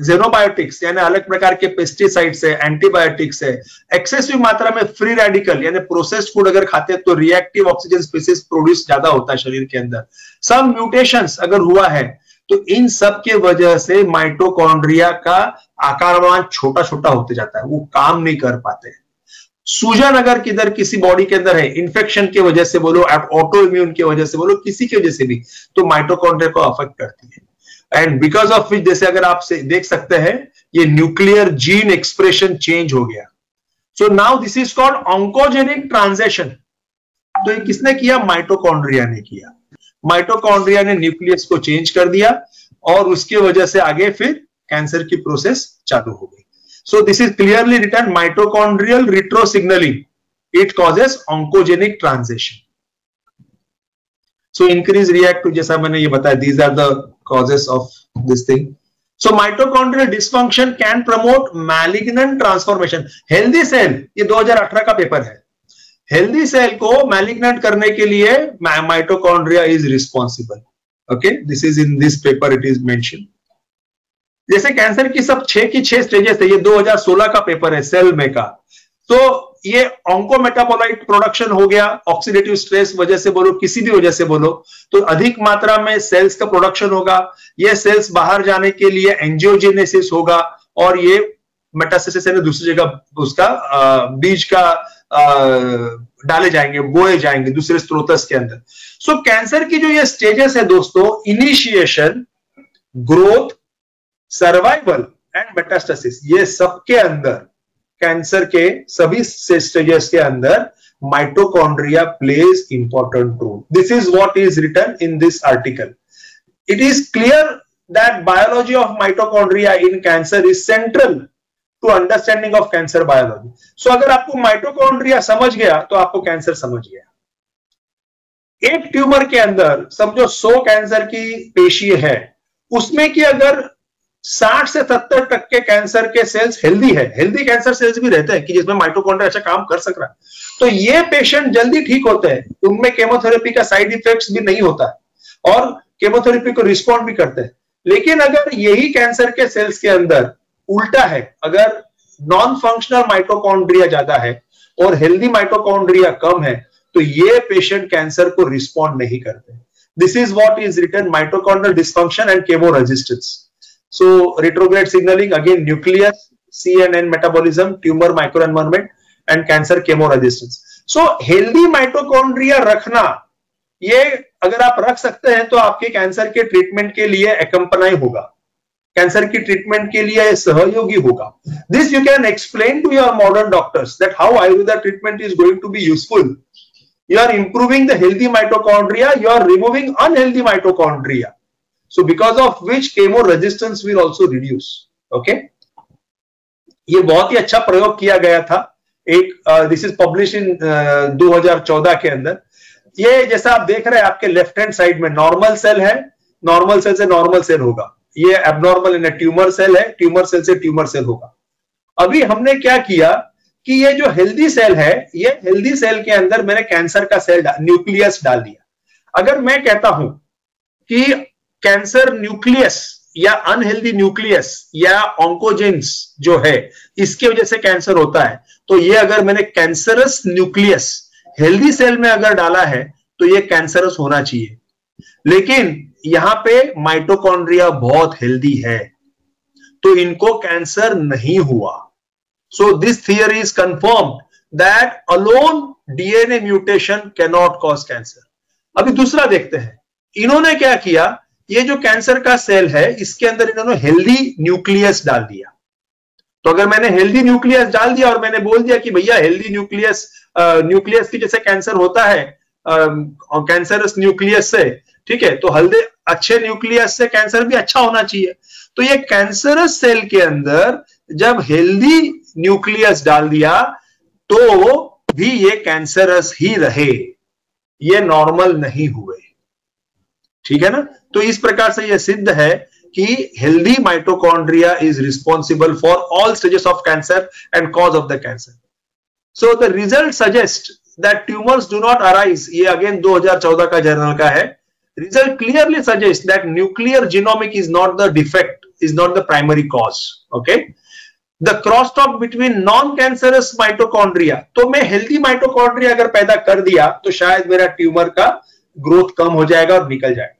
जेनोबायोटिक्स यानी अलग प्रकार के पेस्टिसाइड्स है, एंटीबायोटिक्स है, एक्सेसिव मात्रा में फ्री रेडिकल यानी प्रोसेस्ड फूड अगर खाते हैं तो रिएक्टिव ऑक्सीजन स्पीशीज प्रोड्यूस ज्यादा होता है शरीर के अंदर, सम म्यूटेशंस अगर हुआ है, तो इन सब के वजह से माइटोकॉन्ड्रिया का आकारवान छोटा छोटा होते जाता है, वो काम नहीं कर पाते हैं. सूजन अगर किधर किसी बॉडी के अंदर है, इन्फेक्शन के वजह से बोलो, ऑटो इम्यून के वजह से बोलो, किसी के वजह से भी, तो माइटोकॉन्ड्रिया को अफेक्ट करती है. एंड बिकॉज ऑफ विच, जैसे अगर आप से देख सकते हैं, ये न्यूक्लियर जीन एक्सप्रेशन चेंज हो गया. So now this is called oncogenic transaction. तो ये किसने किया? माइटोकॉन्ड्रिया ने किया. माइटोकॉन्ड्रिया ने न्यूक्लियस को चेंज कर दिया और उसके वजह से आगे फिर कैंसर की प्रोसेस चालू हो गई. So this is clearly written, mitochondrial retrosignaling. It causes oncogenic transition. So increase react to, जैसा मैंने ये बताया, these are the causes of this thing. So mitochondrial dysfunction can promote malignant transformation. Healthy cell, ये दो हज़ार अठारह का paper है. Healthy cell को malignant करने के लिए mitochondria is responsible. Okay, this is in this paper it is mentioned. जैसे कैंसर की सब छह की छह स्टेजेस है, ये दो हज़ार सोलह का पेपर है सेल में का. तो ये ऑन्कोमेटाबोलाइट प्रोडक्शन हो गया, ऑक्सीडेटिव स्ट्रेस वजह से बोलो, किसी भी वजह से बोलो, तो अधिक मात्रा में सेल्स का प्रोडक्शन होगा. ये सेल्स बाहर जाने के लिए एंजियोजेनेसिस होगा और ये मेटास्टेसिस यानी दूसरी जगह उसका आ, बीज का आ, डाले जाएंगे, बोए जाएंगे दूसरे स्रोतस के अंदर. सो so, कैंसर की जो ये स्टेजेस है दोस्तों, initiation, growth, survival and metastasis, ये सबके अंदर, कैंसर के सभी स्टेजेस के अंदर mitochondria plays important role. This is what is written in this article. It is clear that biology of mitochondria in cancer is central to understanding of cancer biology. So अगर आपको mitochondria समझ गया तो आपको cancer समझ गया. एक tumour के अंदर समझो सौ कैंसर की पेशी है, उसमें की अगर साठ से सत्तर टक्के कैंसर के सेल्स हेल्दी है, हेल्दी कैंसर सेल्स भी रहते हैं कि जिसमें माइटोकॉन्ड्रिया अच्छा काम कर सक रहा है, तो ये पेशेंट जल्दी ठीक होते हैं, उनमें केमोथेरेपी का साइड इफेक्ट्स भी नहीं होता है और केमोथेरेपी को रिस्पॉन्ड भी करते हैं. लेकिन अगर यही कैंसर के सेल्स के अंदर उल्टा है, अगर नॉन फंक्शनल माइटोकॉन्ड्रिया ज्यादा है और हेल्दी माइटोकॉन्ड्रिया कम है, तो ये पेशेंट कैंसर को रिस्पॉन्ड नहीं करते. This is what is written, mitochondrial dysfunction and chemo resistance. So retrograde signaling, again nucleus, C N N metabolism, tumor microenvironment and cancer chemo resistance. So healthy mitochondria रखना, ये अगर आप रख सकते हैं तो आपके कैंसर के ट्रीटमेंट के लिए accompany होगा, कैंसर की ट्रीटमेंट के लिए सहयोगी होगा. This you can explain to your modern doctors that how Ayurveda treatment is going to be useful. You are improving the healthy mitochondria, you are removing unhealthy mitochondria. So because of which chemo resistance will also reduce. Okay, ये बहुत ही अच्छा प्रयोग किया गया था एक, this is publish इन दो हज़ार चौदह के अंदर. ये जैसा आप देख रहे हैं आपके लेफ्ट हैंड साइड में नॉर्मल सेल है, नॉर्मल सेल से नॉर्मल सेल होगा, ये एबनॉर्मल यानी ट्यूमर सेल है, ट्यूमर सेल से ट्यूमर सेल होगा. अभी हमने क्या किया कि ये जो हेल्दी सेल है, ये हेल्दी सेल के अंदर मैंने कैंसर का सेल न्यूक्लियस डाल दिया. अगर मैं कहता हूं कि कैंसर न्यूक्लियस या अनहेल्दी न्यूक्लियस या ऑन्कोजेन्स जो है इसके वजह से कैंसर होता है, तो ये अगर मैंने कैंसरस न्यूक्लियस हेल्दी सेल में अगर डाला है तो ये कैंसरस होना चाहिए. लेकिन यहां पे माइटोकॉन्ड्रिया बहुत हेल्दी है तो इनको कैंसर नहीं हुआ. So this theory is confirm that alone DNA mutation can not cause cancer. अभी दूसरा देखते हैं, इन्होंने क्या किया, ये जो कैंसर का सेल है इसके अंदर इन्होंने हेल्दी न्यूक्लियस डाल दिया. तो अगर मैंने हेल्दी न्यूक्लियस डाल दिया और मैंने बोल दिया कि भैया हेल्दी न्यूक्लियस, न्यूक्लियस की जैसे कैंसर होता है कैंसरस न्यूक्लियस से, ठीक है, तो हल्दी अच्छे न्यूक्लियस से कैंसर भी अच्छा होना चाहिए। तो ये कैंसरस सेल के अंदर जब हेल्दी न्यूक्लियस डाल दिया तो भी ये कैंसरस ही रहे, ये नॉर्मल नहीं हुए। ठीक है ना। तो इस प्रकार से यह सिद्ध है कि healthy mitochondria is responsible for all stages of cancer and cause of the cancer. So the result suggest that tumours do not arise, ये अगेन दो हज़ार चौदह का जर्नल का है। Result clearly suggest that nuclear genomic is not the defect, is not the primary cause. Okay, the cross talk between non cancerous mitochondria, तो मैं healthy mitochondria अगर पैदा कर दिया तो शायद मेरा ट्यूमर का ग्रोथ कम हो जाएगा और निकल जाएगा।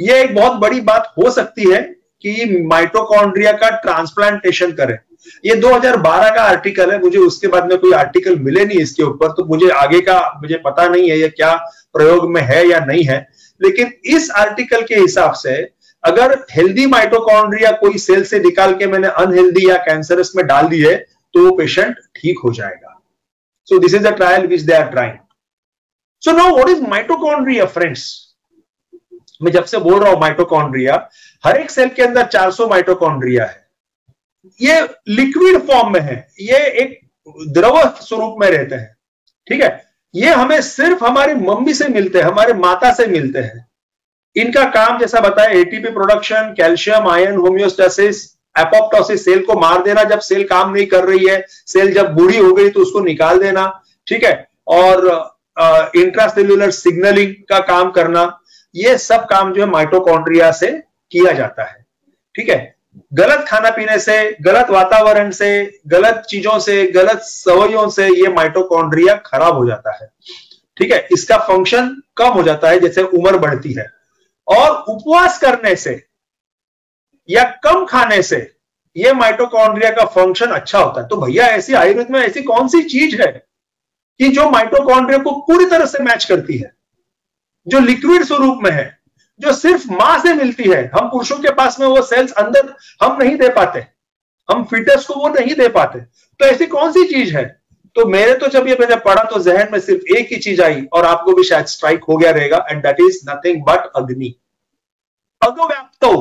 यह एक बहुत बड़ी बात हो सकती है कि माइटोकॉन्ड्रिया का ट्रांसप्लांटेशन करें। यह दो हज़ार बारह का आर्टिकल है, मुझे उसके बाद में कोई आर्टिकल मिले नहीं इसके ऊपर, तो मुझे आगे का मुझे पता नहीं है यह क्या प्रयोग में है या नहीं है। लेकिन इस आर्टिकल के हिसाब से अगर हेल्दी माइटोकॉन्ड्रिया कोई सेल से निकाल के मैंने अनहेल्दी या कैंसरस में डाल दिए तो वो पेशेंट ठीक हो जाएगा। So this is a trial which they are trying. So now what is mitochondria friends. मैं जब से बोल रहा हूं माइटोकॉन्ड्रिया, हर एक सेल के अंदर चार सौ माइटोकॉन्ड्रिया है। ये लिक्विड फॉर्म में है, ये एक द्रव स्वरूप में रहते हैं। ठीक है, ये हमें सिर्फ हमारी मम्मी से मिलते हैं, हमारे माता से मिलते हैं। इनका काम जैसा बताया, ATP production, calcium, iron, homeostasis, apoptosis, cell को मार देना जब सेल काम नहीं कर रही है, सेल जब बूढ़ी हो गई तो उसको निकाल देना। ठीक है, और इंट्रासेल्युलर सिग्नलिंग का काम करना, ये सब काम जो है माइटोकॉन्ड्रिया से किया जाता है। ठीक है, गलत खाना पीने से, गलत वातावरण से, गलत चीजों से, गलत सवयों से ये माइटोकॉन्ड्रिया खराब हो जाता है। ठीक है, इसका फंक्शन कम हो जाता है जैसे उम्र बढ़ती है। और उपवास करने से या कम खाने से यह माइटोकॉन्ड्रिया का फंक्शन अच्छा होता है। तो भैया ऐसी आयुर्वेद में ऐसी कौन सी चीज है कि जो माइटोकॉन्ड्रिया को पूरी तरह से मैच करती है, जो लिक्विड स्वरूप में है, जो सिर्फ मां से मिलती है। हम पुरुषों के पास में वो सेल्स अंदर हम नहीं दे पाते, हम फिटनेस को वो नहीं दे पाते, तो ऐसी कौन सी चीज है। तो मेरे तो जब ये मैंने पढ़ा तो जहन में सिर्फ एक ही चीज आई और आपको भी शायद स्ट्राइक हो गया रहेगा, and that is nothing but अग्नि। अगोव्याप्तौ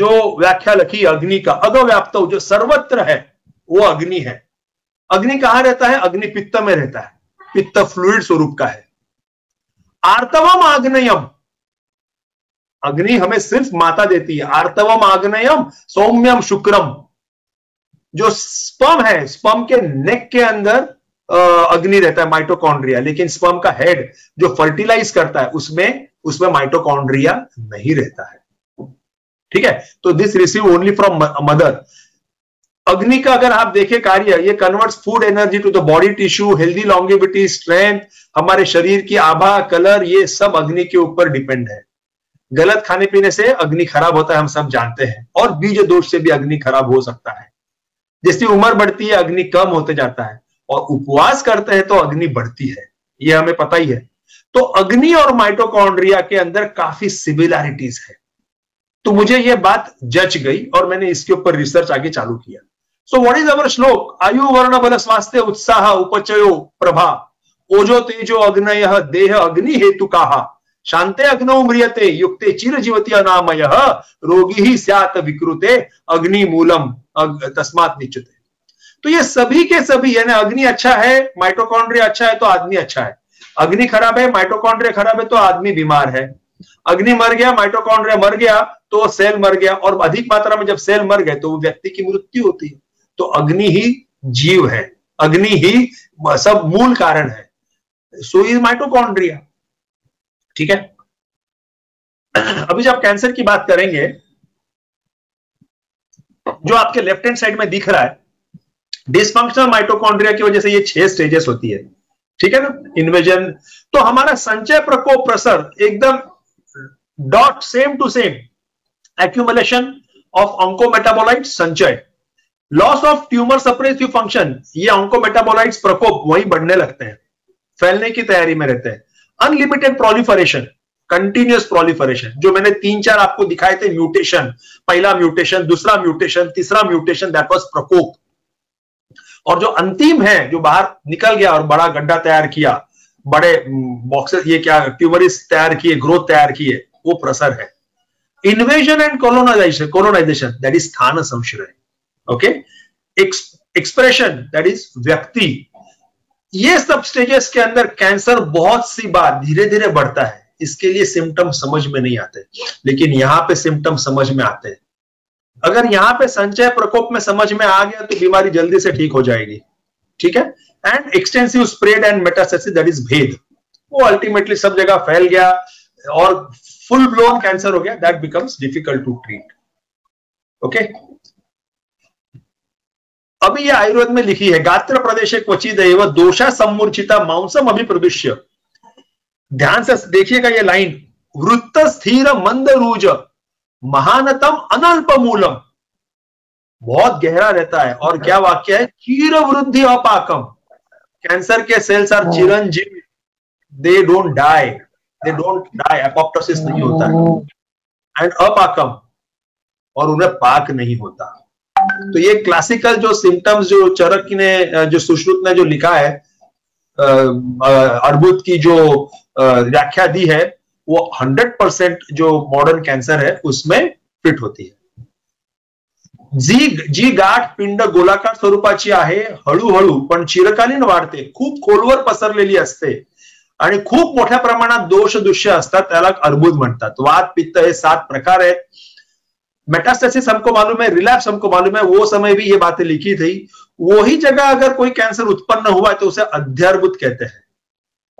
जो व्याख्या लिखी अग्नि का, अगोव्याप्तौ जो सर्वत्र है वो अग्नि है। अग्नि कहां रहता है? अग्नि पित्त में रहता है, पित्त फ्लूइड स्वरूप का है। आर्तवम आग्नेयम, अग्नि हमें सिर्फ माता देती है। आर्तवम आग्नेयम सौम्यम शुक्रम, जो स्पर्म है, स्पर्म के नेक के अंदर अग्नि रहता है माइटोकॉन्ड्रिया, लेकिन स्पर्म का हेड जो फर्टिलाइज करता है उसमें उसमें माइटोकॉन्ड्रिया नहीं रहता है। ठीक है, तो this receive only from mother. अग्नि का अगर आप देखें कार्य, ये converts food energy to the body tissue, healthy longevity, strength, हमारे शरीर की आभा, कलर, ये सब अग्नि के ऊपर डिपेंड है। गलत खाने पीने से अग्नि खराब होता है, हम सब जानते हैं, और बीज दोष से भी अग्नि खराब हो सकता है। जैसे उम्र बढ़ती है अग्नि कम होते जाता है, और उपवास करते हैं तो अग्नि बढ़ती है, ये हमें पता ही है। तो अग्नि और माइटोकॉन्ड्रिया के अंदर काफी सिमिलैरिटीज है। तो मुझे यह बात जच गई और मैंने इसके ऊपर रिसर्च आगे चालू किया। सो व्हाट इज अवर श्लोक? आयु वर्ण बल स्वास्थ्य उत्साह उपचयो प्रभा ओजो तेजो अग्नयः देह अग्नि हेतु कहा शांते अग्नौ म्रियते युक्ते चिरजीवति अनामयः रोगी ही स्यात विकृते अग्नि मूलम तस्मात निच्युते। तो ये सभी के सभी, यानी अग्नि अच्छा है, माइटोकॉन्ड्रिया अच्छा है तो आदमी अच्छा है। अग्नि खराब है, माइटोकॉन्ड्रिया खराब है तो आदमी बीमार है। अग्नि मर गया, माइटोकॉन्ड्रिया मर गया तो सेल मर गया, और अधिक मात्रा में जब सेल मर गए तो व्यक्ति की मृत्यु होती है। तो अग्नि ही जीव है, अग्नि ही सब मूल कारण है। So is mitochondria. ठीक है, अभी जब कैंसर की बात करेंगे, जो आपके लेफ्ट हैंड साइड में दिख रहा है, डिसफंक्शनल माइटोकॉन्ड्रिया की वजह से ये छह स्टेजेस होती है। ठीक है ना, इन्वेजन। तो हमारा संचय, प्रकोप, प्रसर एकदम dot same to same, accumulation of oncometabolite संचय, loss of tumour suppressive function, ये ऑन्कोमेटाबोलाइट्स प्रकोप वही बढ़ने लगते हैं, फैलने की तैयारी में रहते हैं, अनलिमिटेड प्रोलिफरेशन, कंटिन्यूस प्रोलिफरेशन, जो मैंने तीन चार आपको दिखाए थे म्यूटेशन, पहला म्यूटेशन, दूसरा म्यूटेशन, तीसरा म्यूटेशन, दैट वाज प्रकोप, और जो अंतिम है जो बाहर निकल गया और बड़ा गड्ढा तैयार किया, बड़े बॉक्सेस, ये क्या ट्यूमरिस तैयार किए, ग्रोथ तैयार किए, वो प्रसर है. Invasion and colonization, colonization that is स्थान संश्रय. ओके, एक्सप्रेशन दैट इज व्यक्ति. ये सब स्टेजेस के अंदर कैंसर बहुत सी बार धीरे धीरे बढ़ता है. इसके लिए सिम्टम समझ में नहीं आते, लेकिन यहाँ पे सिम्टम समझ में आते हैं. अगर यहाँ पे संचय प्रकोप में समझ में आ गया तो बीमारी जल्दी से ठीक हो जाएगी. ठीक है. And extensive spread and metastasis that is भेद, वो अल्टीमेटली सब जगह फैल गया और फुल ब्लोन कैंसर हो गया. That becomes difficult to treat. Okay, अभी ये आयुर्वेद में लिखी है. गात्र प्रदेशे क्वचिद एव दोषा सम्मूर्छिता मांसम अभिप्रविश्य. ध्यान से देखिएगा ये लाइन. वृत्त स्थिर मंदरूज महानतम अनल्पमूलम. बहुत गहरा रहता है. और क्या वाक्य है? चीर वृद्धि अपाकम. कैंसर के सेल्स आर चिरंजीवी, they don't die, they don't die, apoptosis नहीं होता है, एंड अपाकम, और उन्हें पाक नहीं होता. तो ये क्लासिकल जो सिम्टम्स जो चरक ने, जो सुश्रुत ने जो लिखा है, अर्बुद की जो व्याख्या दी है, वो हंड्रेड परसेंट जो मॉडर्न कैंसर है उसमें फिट होती है. जी जी गाठ पिंड गोलाकार स्वरूपाची आहे, हळूहळू पण चिरकालीन वाढते, खूप खोलवर पसरलेली असते आणि खूप मोठ्या प्रमाणात दोष दुष्य असतात, त्याला अर्बुद म्हणतात. वात पित्त हे सात प्रकार आहेत. मेटास्टेसिस हमको मालूम है, रिलैप्स हमको मालूम है, वो समय भी ये बातें लिखी थी. वही जगह अगर कोई कैंसर उत्पन्न हुआ है तो उसे अध्यर्बुद कहते हैं.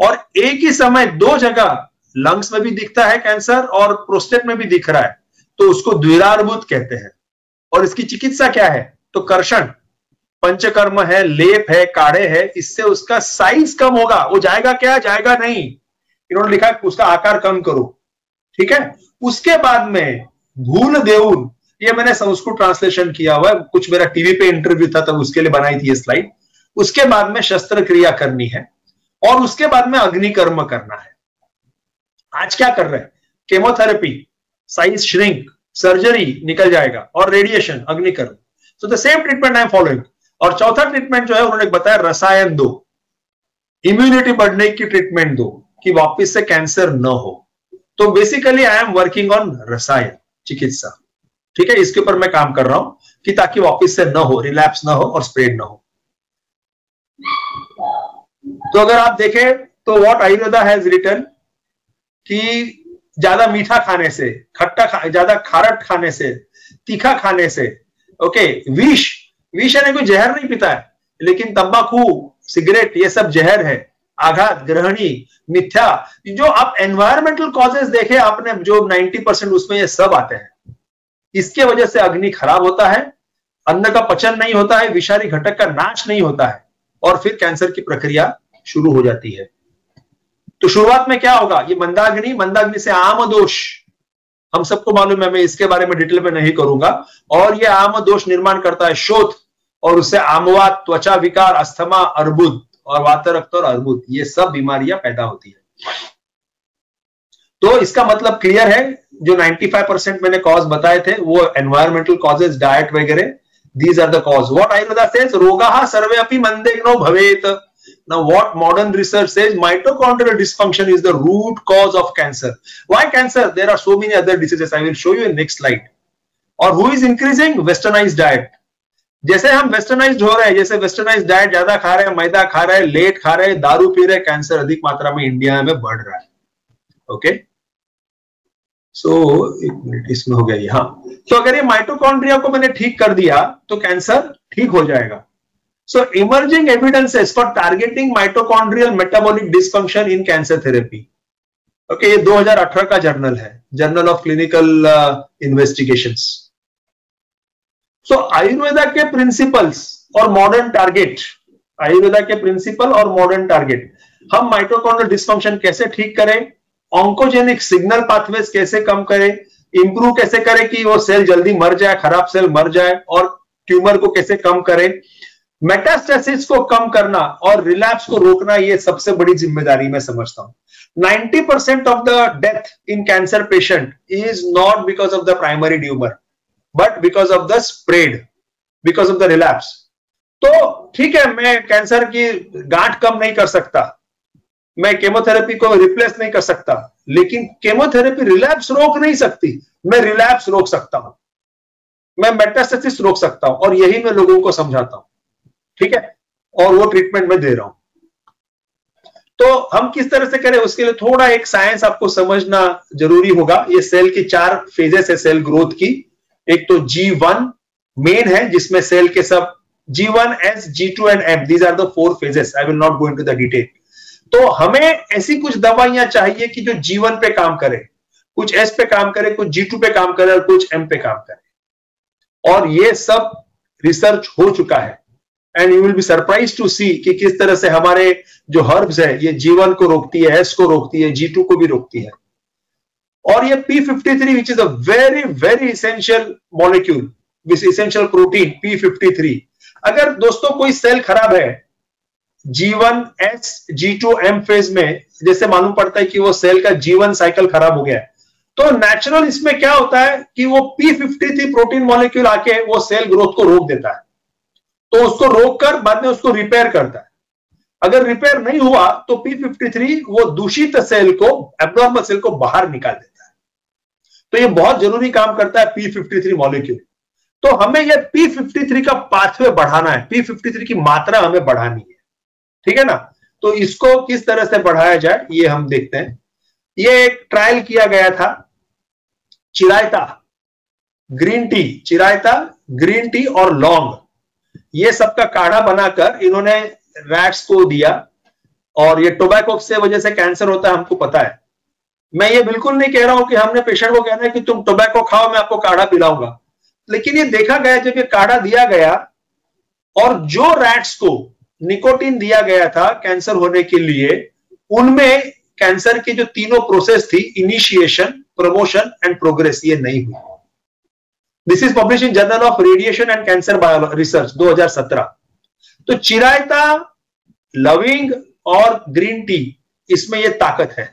और एक ही समय दो जगह, लंग्स में भी दिखता है कैंसर और प्रोस्टेट में भी दिख रहा है, तो उसको द्विरार्बुद कहते हैं. और इसकी चिकित्सा क्या है? तो कर्षण, पंचकर्म है, लेप है, काढ़े है, इससे उसका साइज कम होगा. वो जाएगा क्या? जाएगा नहीं. इन्होंने लिखा उसका आकार कम करो. ठीक है. उसके बाद में भूल देऊन, ये मैंने संस्कृत ट्रांसलेशन किया हुआ है, कुछ मेरा टीवी पे इंटरव्यू था तब उसके लिए बनाई थी ये स्लाइड. उसके बाद में शस्त्र क्रिया करनी है और उसके बाद में अग्निकर्म करना है. आज क्या कर रहे हैं? केमोथेरेपी, साइज श्रिंक, सर्जरी, निकल जाएगा, और रेडिएशन, अग्निकर्म. So the same treatment I am following. और चौथा ट्रीटमेंट जो है उन्होंने बताया रसायन दो, इम्यूनिटी बढ़ने की ट्रीटमेंट दो कि वापिस से कैंसर न हो. तो basically I am working on रसायन चिकित्सा. ठीक है. इसके ऊपर मैं काम कर रहा हूं कि ताकि वापिस से ना हो, रिलैप्स ना हो और स्प्रेड ना हो. तो अगर आप देखें तो व्हाट आयुर्वेदा हैज रिटन कि ज्यादा मीठा खाने से, खट्टा खा, ज्यादा खारट खाने से, तीखा खाने से, ओके, विष, विष यानी कोई जहर नहीं पीता है, लेकिन तंबाकू, सिगरेट, ये सब जहर है. आघात, ग्रहणी, मिथ्या, जो आप एनवायरमेंटल कॉजेस देखे आपने, जो नाइंटी परसेंट उसमें ये सब आते हैं. इसके वजह से अग्नि खराब होता है, अन्न का पचन नहीं होता है, विषारी घटक का नाश नहीं होता है, और फिर कैंसर की प्रक्रिया शुरू हो जाती है. तो शुरुआत में क्या होगा? ये मंदाग्नि, मंदाग्नि से आम दोष, हम सबको मालूम है, मैं इसके बारे में डिटेल में नहीं करूंगा. और ये आम दोष निर्माण करता है शोथ, और उससे आमवात, त्वचा विकार, अस्थमा, अर्बुद और वातरक्त और अर्बुद, ये सब बीमारियां पैदा होती है. तो इसका मतलब क्लियर है. जो नाइंटी फाइव परसेंट मैंने कॉज बताए थे वो एनवायरमेंटल कॉजेस, डाइट वगैरह, these are the cause. What Ayurveda says रोगाः सर्वे अपि मंदेग्नो भवेत. Now what modern research says mitochondrial dysfunction is the root cause of cancer. Why cancer? There are so many other diseases. I will show you in next slide. और who is increasing? Westernized diet. जैसे हम westernized हो रहे हैं, जैसे westernized diet ज्यादा खा रहे हैं, मैदा खा रहे हैं, लेट खा रहे हैं, दारू पी रहे हैं, कैंसर अधिक मात्रा में इंडिया में बढ़ रहा है. Okay okay? सो so, एक मिनट इसमें हो गया. हाँ, तो so, अगर ये माइटोकॉन्ड्रिया को मैंने ठीक कर दिया तो कैंसर ठीक हो जाएगा. So emerging evidences for targeting mitochondrial metabolic dysfunction in cancer therapy. Okay, ये दो हज़ार अठारह का जर्नल है, journal of clinical investigations. So Ayurveda के प्रिंसिपल्स और मॉडर्न टारगेट, आयुर्वेदा के प्रिंसिपल और मॉडर्न टारगेट, हम माइटोकॉन्ड्रियल डिस्फंक्शन कैसे ठीक करें, ऑन्कोजेनिक सिग्नल पाथवेज कैसे कम करें, इंप्रूव कैसे करें कि वो सेल जल्दी मर जाए, खराब सेल मर जाए, और ट्यूमर को कैसे कम करें, मेटास्टेसिस को कम करना और रिलैप्स को रोकना, ये सबसे बड़ी जिम्मेदारी मैं समझता हूं. Ninety percent of the death in cancer patient is not because of the primary tumour but because of the spread, because of the relapse. तो ठीक है, मैं कैंसर की गांठ कम नहीं कर सकता, मैं केमोथेरेपी को रिप्लेस नहीं कर सकता, लेकिन केमोथेरेपी रिलैप्स रोक नहीं सकती, मैं रिलैप्स रोक सकता हूं, मैं मेटास्टेसिस रोक सकता हूं, और यही मैं लोगों को समझाता हूं, ठीक है, और वो ट्रीटमेंट में दे रहा हूं। तो हम किस तरह से करें उसके लिए थोड़ा एक साइंस आपको समझना जरूरी होगा। ये सेल की चार फेजेस है सेल ग्रोथ की। एक तो जी वन मेन है जिसमें सेल के सब G one, S, G two and M, these are the four phases. I will not go into the detail. तो हमें ऐसी कुछ दवाइयां चाहिए कि जो जी वन पे काम करे, कुछ S पे काम करे, कुछ जी टू पे काम करे और कुछ M पे काम करे, और ये सब रिसर्च हो चुका है। And you will be surprise to see कि किस तरह से हमारे जो हर्ब्स है ये जी वन को रोकती है, S को रोकती है, जी टू को भी रोकती है। और ये P fifty three which is a very very essential molecule, which essential protein P fifty three. अगर दोस्तों कोई सेल खराब है G one S G two M phase में, जैसे मालूम पड़ता है कि वो सेल का जीवन साइकिल खराब हो गया है, तो नेचुरल इसमें क्या होता है कि वो P fifty three protein molecule आके वो सेल ग्रोथ को रोक देता है, तो उसको रोक कर बाद में उसको रिपेयर करता है। अगर रिपेयर नहीं हुआ तो पी फिफ्टी थ्री वो दूषित सेल को, एब्नॉर्मल सेल को बाहर निकाल देता है। तो ये बहुत जरूरी काम करता है पी फिफ्टी थ्री मॉलिक्यूल। तो हमें यह पी फिफ्टी थ्री का पाथवे बढ़ाना है, पी फिफ्टी थ्री की मात्रा हमें बढ़ानी है, ठीक है ना। तो इसको किस तरह से बढ़ाया जाए ये हम देखते हैं। ये एक ट्रायल किया गया था चिरायता ग्रीन टी, चिरायता ग्रीन टी और लौंग, ये सबका काढ़ा बनाकर इन्होंने रैट्स को दिया। और ये टोबैको से वजह से कैंसर होता है, हमको पता है। मैं ये बिल्कुल नहीं कह रहा हूं कि हमने पेशेंट को कहना है कि तुम टोबैको खाओ मैं आपको काढ़ा पिलाऊंगा, लेकिन ये देखा गया जब ये काढ़ा दिया गया और जो रैट्स को निकोटीन दिया गया था कैंसर होने के लिए, उनमें कैंसर की जो तीनों प्रोसेस थी, इनिशिएशन, प्रमोशन एंड प्रोग्रेस, ये नहीं हुई। This is publish in journal of radiation and cancer research दो हजार सत्रह। तो चिरायता, लविंग और ग्रीन टी, इसमें ये ताकत है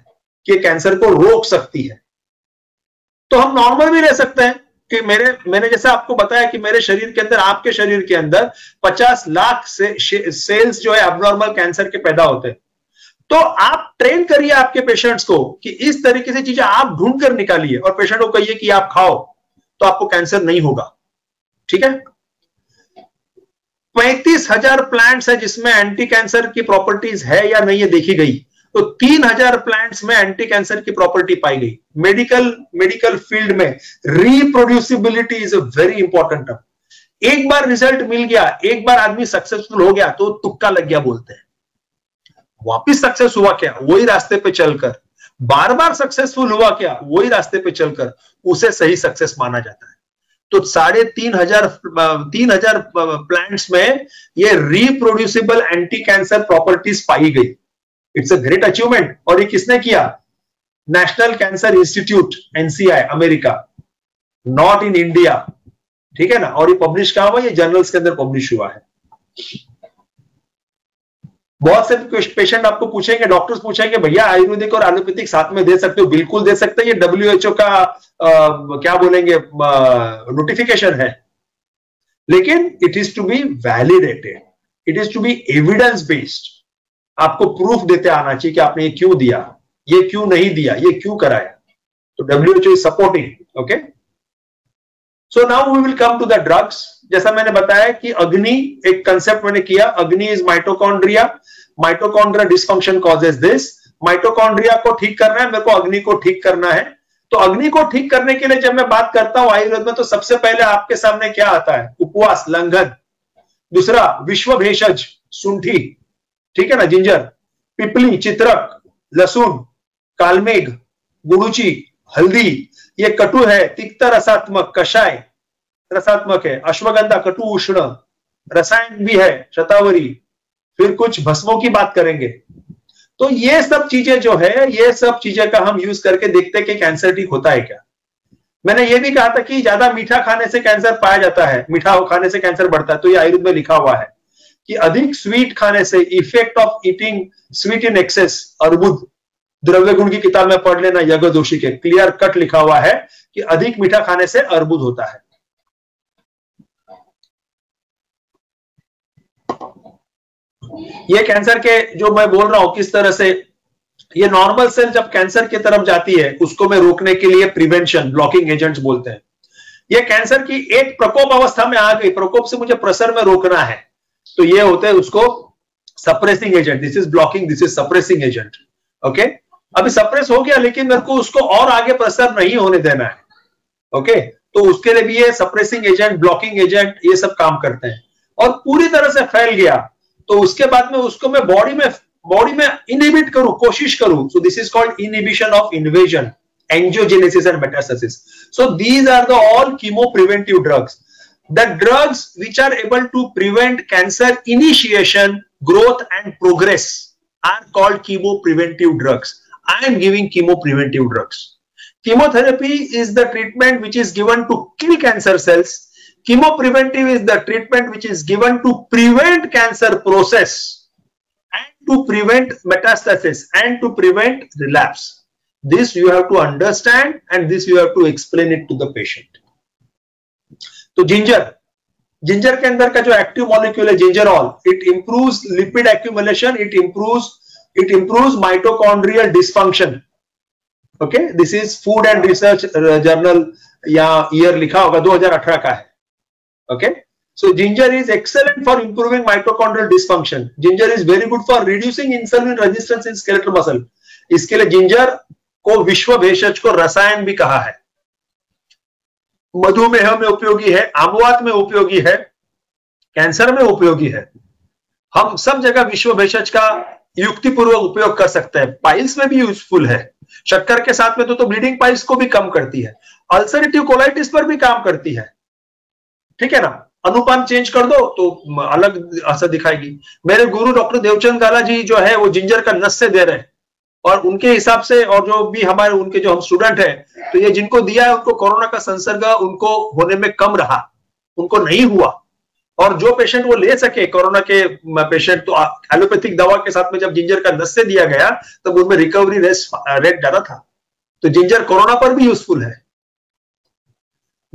कि कैंसर को रोक सकती है। तो हम नॉर्मल भी रह सकते हैं कि मेरे मैंने जैसे आपको बताया कि मेरे शरीर के अंदर, आपके शरीर के अंदर पचास लाख से, से, सेल्स जो है एब्नॉर्मल कैंसर के पैदा होते हैं। तो आप ट्रेन करिए आपके पेशेंट्स को कि इस तरीके से चीजें आप ढूंढ कर निकालिए और पेशेंट को कहिए कि आप खाओ तो आपको कैंसर नहीं होगा, ठीक है। पैंतीस हजार प्लांट्स है जिसमें एंटी कैंसर की प्रॉपर्टीज है या नहीं ये देखी गई। तो तीन हजार प्लांट्स में एंटी कैंसर की प्रॉपर्टी पाई गई। मेडिकल मेडिकल फील्ड में reproducibility is a very important term. एक बार रिजल्ट मिल गया, एक बार आदमी सक्सेसफुल हो गया तो तुक्का लग गया बोलते हैं। वापस सक्सेस हुआ क्या? वही रास्ते पे चलकर। बार बार सक्सेसफुल हुआ क्या? वही रास्ते पे चलकर। उसे सही सक्सेस माना जाता है। तो साढ़े तीन हजार तीन हजार प्लांट्स में ये रिप्रोड्यूसिबल एंटी कैंसर प्रॉपर्टीज पाई गई। It's a great achievement. और ये किसने किया? National cancer institute N C I, America, not in India, ठीक है ना। और ये पब्लिश कहां हुआ? ये जर्नल्स के अंदर पब्लिश हुआ है। बहुत से पेशेंट आपको पूछेंगे, डॉक्टर्स पूछेंगे, भैया आयुर्वेदिक और एलोपैथिक साथ में दे सकते हो? बिल्कुल दे सकते हैं। ये डब्ल्यू एच ओ का आ, क्या बोलेंगे नोटिफिकेशन है, लेकिन it is to be validated, it is to be evidence based. आपको प्रूफ देते आना चाहिए कि आपने ये क्यों दिया, ये क्यों नहीं दिया, ये क्यों कराया। तो W H O is supporting. Okay, so now we will come to the drugs. जैसा मैंने बताया कि अग्नि, एक कंसेप्ट मैंने किया, अग्नि is mitochondria, mitochondria dysfunction causes this. Mitochondria को ठीक करना है, मेरे को अग्नि को ठीक करना है। तो अग्नि को ठीक करने के लिए जब मैं बात करता हूं आयुर्वेद में, तो सबसे पहले आपके सामने क्या आता है? उपवास, लंघन। दूसरा विश्व भेषज, सुंठी, ठीक है ना, जिंजर, पिपली, चित्रक, लहसुन, कालमेघ, गुड़ूची, हल्दी। ये कटु है, तिक्त रसात्मक, कषाय रसात्मक है। अश्वगंधा कटु उष्ण, रसायन भी है, शतावरी। फिर कुछ भस्मों की बात करेंगे। तो ये सब चीजें जो है, ये सब चीजें का हम यूज करके देखते हैं कि कैंसर ठीक होता है क्या। मैंने ये भी कहा था कि ज्यादा मीठा खाने से कैंसर पाया जाता है, मीठा खाने से कैंसर बढ़ता है। तो ये आयुर्वेद में लिखा हुआ है कि अधिक स्वीट खाने से, effect of eating sweet in excess, अर्बुद, द्रव्य गुण की किताब में पढ़ लेना, यज्ञ जोशी के, क्लियर कट लिखा हुआ है कि अधिक मीठा खाने से अर्बुद होता है। ये कैंसर के जो मैं बोल रहा हूं किस तरह से ये नॉर्मल सेल जब कैंसर की तरफ जाती है उसको मैं रोकने के लिए प्रिवेंशन ब्लॉकिंग एजेंट्स बोलते हैं। ये कैंसर की एक प्रकोप अवस्था में आ गई, प्रकोप से मुझे प्रसर में रोकना है, तो ये होते हैं उसको suppressing agent. This is blocking, this is suppressing agent. Okay, अभी सप्रेस हो गया लेकिन मेरे को उसको और आगे प्रसर नहीं होने देना है। Okay okay? तो उसके लिए भी ये सप्रेसिंग एजेंट, ब्लॉकिंग एजेंट ये सब काम करते हैं। और पूरी तरह से फैल गया तो उसके बाद में उसको मैं बॉडी में बॉडी में इनहिबिट करूं, कोशिश करूं। So this is called inhibition of invasion, angiogenesis and metastasis. So these are the all chemo preventive drugs, the drugs which are able to prevent cancer initiation, growth and progress are called chemo preventive drugs. I am giving chemo preventive drugs. Chemotherapy is the treatment which is given to kill cancer cells. Chemopreventive is the treatment which is given to prevent cancer process and to prevent metastasis and to prevent relapse. This you have to understand and this you have to explain it to the patient. तो ginger ginger के अंदर का जो active molecule है gingerol, it improves lipid accumulation, it improves it improves mitochondrial dysfunction. Okay, this is food and research journal या year लिखा होगा, दो हज़ार अठारह का है। Okay, so ginger is excellent for improving mitochondrial dysfunction. Ginger is very good for reducing insulin resistance in skeletal muscle. इसके लिए जिंजर को विश्व भेषज को रसायन भी कहा है। मधुमेह में उपयोगी है, आमवात में उपयोगी है, कैंसर में उपयोगी है। हम सब जगह विश्व भेषज का युक्तिपूर्वक उपयोग कर सकते हैं। पाइल्स में भी यूजफुल है, शक्कर के साथ में तो, तो ब्लीडिंग पाइल्स को भी कम करती है, अल्सरेटिव कोलाइटिस पर भी काम करती है। ठीक है ना, अनुपान चेंज कर दो तो अलग असर दिखाएगी। मेरे गुरु डॉक्टर देवचंद गाला जी जो है वो जिंजर का नस्से दे रहे हैं और उनके हिसाब से, और जो भी हमारे उनके जो हम स्टूडेंट हैं, तो ये जिनको दिया है उनको कोरोना का संसर्ग उनको होने में कम रहा, उनको नहीं हुआ। और जो पेशेंट वो ले सके कोरोना के पेशेंट, तो एलोपैथिक दवा के साथ में जब जिंजर का नस्से दिया गया तब उनमें रिकवरी रेट ज्यादा था। तो जिंजर कोरोना पर भी यूजफुल है।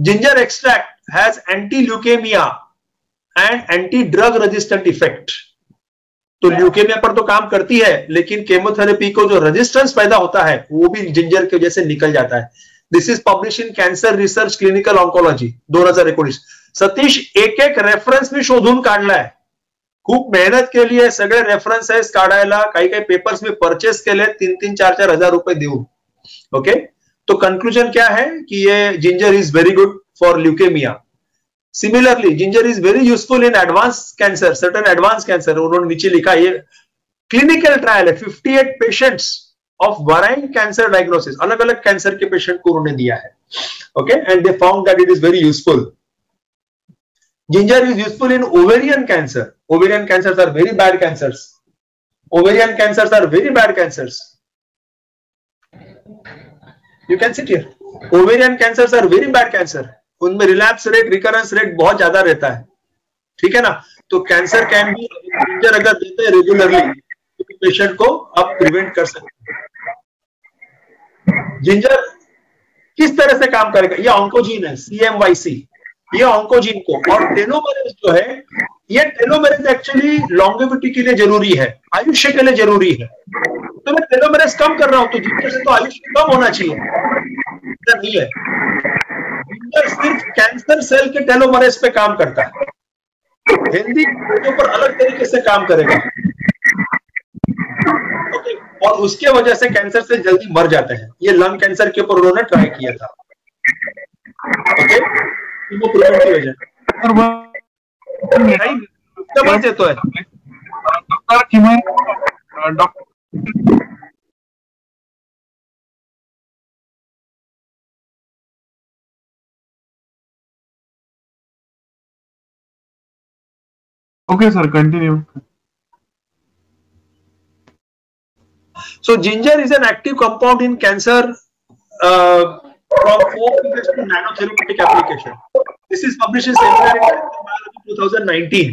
Ginger extract has anti leukaemia and anti drug resistant effect. तो ल्यूकेमिया पर तो काम करती है लेकिन केमोथेरेपी को जो रेजिस्टेंस पैदा होता है वो भी जिंजर की वजह से निकल जाता है। This is publish in cancer research clinical oncology दो हजार एकोणीस। सतीश, एक एक रेफरन्स मी शोधून काढलाय, खूप मेहनत केली आहे, सगळे रेफरन्सेस काढायला, काही काही पेपर्स मी परचेस केले तीन तीन चार चार हजार रुपये देऊन। ओके, तो कंक्लूजन क्या है कि ये ginger is very good for leukaemia. Similarly ginger is very useful in advance cancer, certain advance cancer. उन्होंने नीचे लिखा ये क्लिनिकल ट्रायल है, fifty eight patients of ovarian cancer diagnosis, अलग अलग कैंसर के पेशेंट को उन्होंने दिया है। Okay, and they found that it is very useful. Ginger is useful in ovarian cancer. Ovarian cancers are very bad cancers. Ovarian cancers are very bad cancers. You can sit here. Ovarian cancers are very bad cancer. उनमें relapse rate, recurrence rate बहुत ज्यादा रहता है। ठीक है ना, तो cancer can be ginger अगर देते हैं regularly, तो patient को आप prevent कर सकते हैं। Ginger किस तरह से काम करेगा? ये oncogene है, C M Y C। ये ऑन्कोजीन को, और टेलोमेरेज जो है ये टेलोमेरेज एक्चुअली लॉन्गेविटी के लिए जरूरी है, आयुष्य के लिए जरूरी है। तो मैं टेलोमेरेज कम कर रहा हूं तो जिंजर से तो आयुष्य कम होना चाहिए, नहीं है। जिंजर सिर्फ कैंसर सेल के टेलोमेरेज पे काम करता है, हेल्दी तो पर अलग तरीके से काम करेगा। ओके, और उसके वजह से कैंसर से जल्दी मर जाते हैं। ये लंग कैंसर के ऊपर उन्होंने ट्राई किया था। ओके, वो प्रिवेंटिव एजेंट और वो तो है डॉक्टर की मैं doctor okay sir continue. So ginger is an active compound in cancer from four years to nanotherapeutic application. This is published in Seminar in twenty nineteen.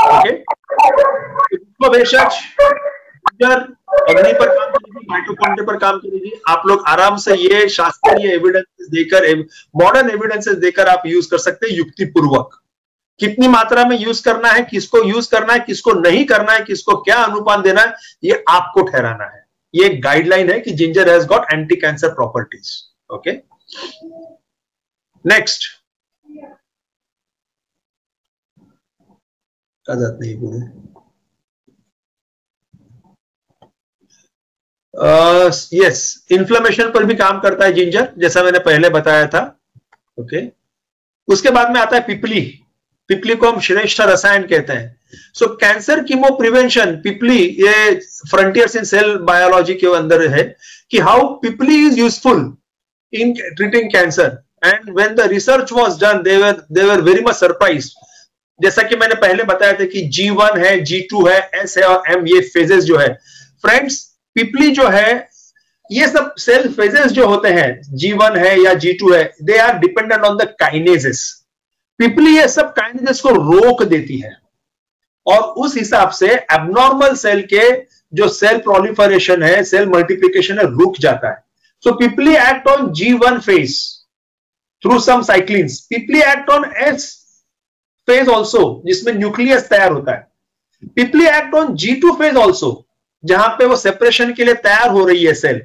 Okay. इसको बेशक ginger अग्नि पर काम करेगी, माइटोकॉन्ड्रिया पर काम करेगी। आप लोग आराम से ये शास्त्रीय एविडेंसेस देकर, मॉडर्न एविडेंसेस देकर आप यूज कर सकते हैं युक्तिपूर्वक। कितनी मात्रा में यूज करना है, किसको यूज करना है, किसको नहीं करना है, किसको क्या अनुपान देना है, ये आपको ठहराना है। ये गाइडलाइन है कि ginger has got anti cancer properties. Okay, next आदत नहीं बोले. यस, इंफ्लेमेशन पर भी काम करता है जिंजर, जैसा मैंने पहले बताया था. Okay okay. उसके बाद में आता है पिपली. पिपली को हम श्रेष्ठ रसायन कहते हैं. So cancer chemo prevention, pippali ये फ्रंटियर्स इन सेल बायोलॉजी के अंदर है कि how pippali is useful in treating cancer. And when the research was done they were they were very much surprised. जैसा कि मैंने पहले बताया था कि जी वन है, जी टू है, एस है और एम, ये फेजेस जो है फ्रेंड्स, पिपली जो है ये सब सेल फेजेस जो होते हैं जी वन है या जी टू है, they are dependent on the kinases. पिपली ये सब काइनेजेस को रोक देती है और उस हिसाब से एबनॉर्मल सेल के जो सेल प्रोलिफरेशन है, सेल मल्टीप्लीकेशन है, रुक जाता है. So pippali act on G one phase through some cyclins. Pippali act on S phase also, जिसमें न्यूक्लियस तैयार होता है. Pippali act on G two phase also, जहां पे वो सेपरेशन के लिए तैयार हो रही है cell.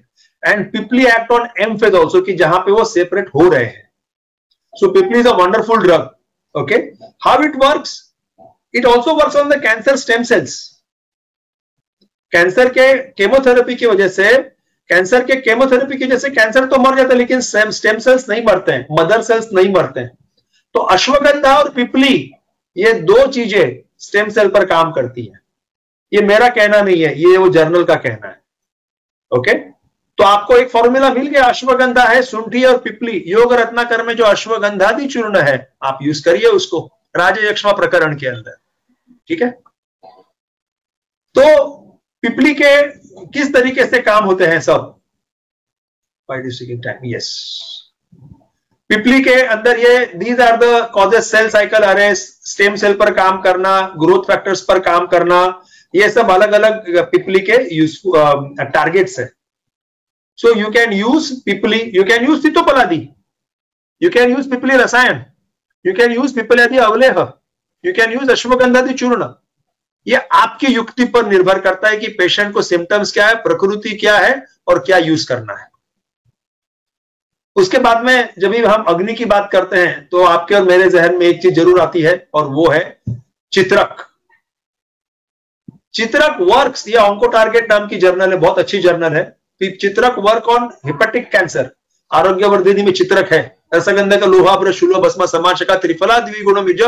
And pippali act on M phase also, कि जहां पे वो सेपरेट हो रहे हैं. So pippali is a wonderful drug. Okay, how it works? It also works on the cancer stem cells. Cancer के केमोथेरेपी की वजह से कैंसर के केमोथेरेपी की वजह से कैंसर तो मर जाता है, लेकिन स्टेम सेल्स नहीं मरते हैं, मदर सेल्स नहीं मरते हैं. तो अश्वगंधा और पिपली ये दो चीजें स्टेम सेल पर काम करती हैं. ये मेरा कहना नहीं है, ये वो जर्नल का कहना है. ओके, तो आपको एक फॉर्मूला मिल गया. अश्वगंधा है, सुंठी और पिपली. योग रत्नाकर में जो अश्वगंधादि चूर्ण है आप यूज करिए उसको, राजयक्ष्मा प्रकरण के अंदर. ठीक है, तो पिपली के किस तरीके से काम होते हैं सब. टाइम यस, पिपली के अंदर ये these are the causes, cell cycle arrest, stem cell पर काम करना, ग्रोथ फैक्टर्स पर काम करना, ये सब अलग अलग पिपली के यूजफुल टारगेट्स है. So you can use pippali, you can use Sitopaladi, you can use pippali rasayana, you can use pippaladi अवलेह, you can use ashwagandhadi चूर्ण. ये आपकी युक्ति पर निर्भर करता है कि पेशेंट को सिम्टम्स क्या है, प्रकृति क्या है और क्या यूज करना है. उसके बाद में जब भी हम अग्नि की बात करते हैं तो आपके और मेरे जहन में एक चीज जरूर आती है और वो है चित्रक. चित्रक वर्क्स, ये ऑन्को टारगेट नाम की जर्नल है, बहुत अच्छी जर्नल है. Chitrak work on hepatic cancer. आरोग्यवर्धिनी में चित्रक है. रसगंध का लोहाभ्र शूल भस्मा समाश का त्रिफला द्विगुणम युज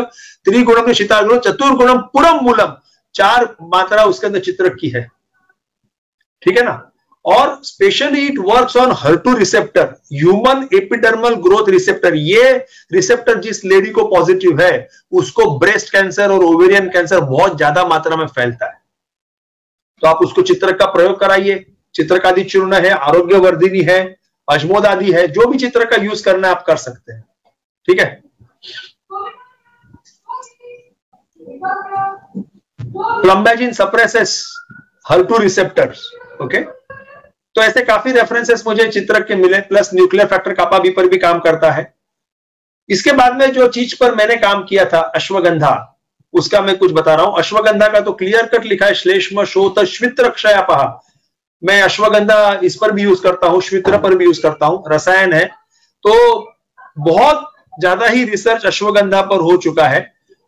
त्रिगुणम शीतागुण चतुर्गुणम पुरम मूलम, चार मात्रा उसके अंदर चित्रक की है. ठीक है ना. और specially it works on HER two receptor, human epidermal growth receptor. ये रिसेप्टर जिस लेडी को पॉजिटिव है उसको ब्रेस्ट कैंसर और ओवेरियन कैंसर बहुत ज्यादा मात्रा में फैलता है. तो आप उसको चित्रक का प्रयोग कराइए. चित्रक आदि चूर्ण है, आरोग्यवर्धिनी है, अजमोद आदि है. जो भी चित्रक का यूज करना आप कर सकते हैं. ठीक है, plumbagin suppresses her two receptors. Okay, तो ऐसे काफी रेफरेंसेस मुझे चित्रक के मिले. Plus nuclear factor kappa B पर भी काम करता है. इसके बाद में जो चीज पर मैंने काम किया था अश्वगंधा, उसका मैं कुछ बता रहा हूं. अश्वगंधा का तो क्लियर कट लिखा है, श्लेष्म शोत श्वित्र क्षयापहा. मैं अश्वगंधा इस पर भी यूज करता हूं, श्वित्र पर भी यूज करता हूं, रसायन है. तो बहुत ज्यादा ही रिसर्च अश्वगंधा पर हो चुका है.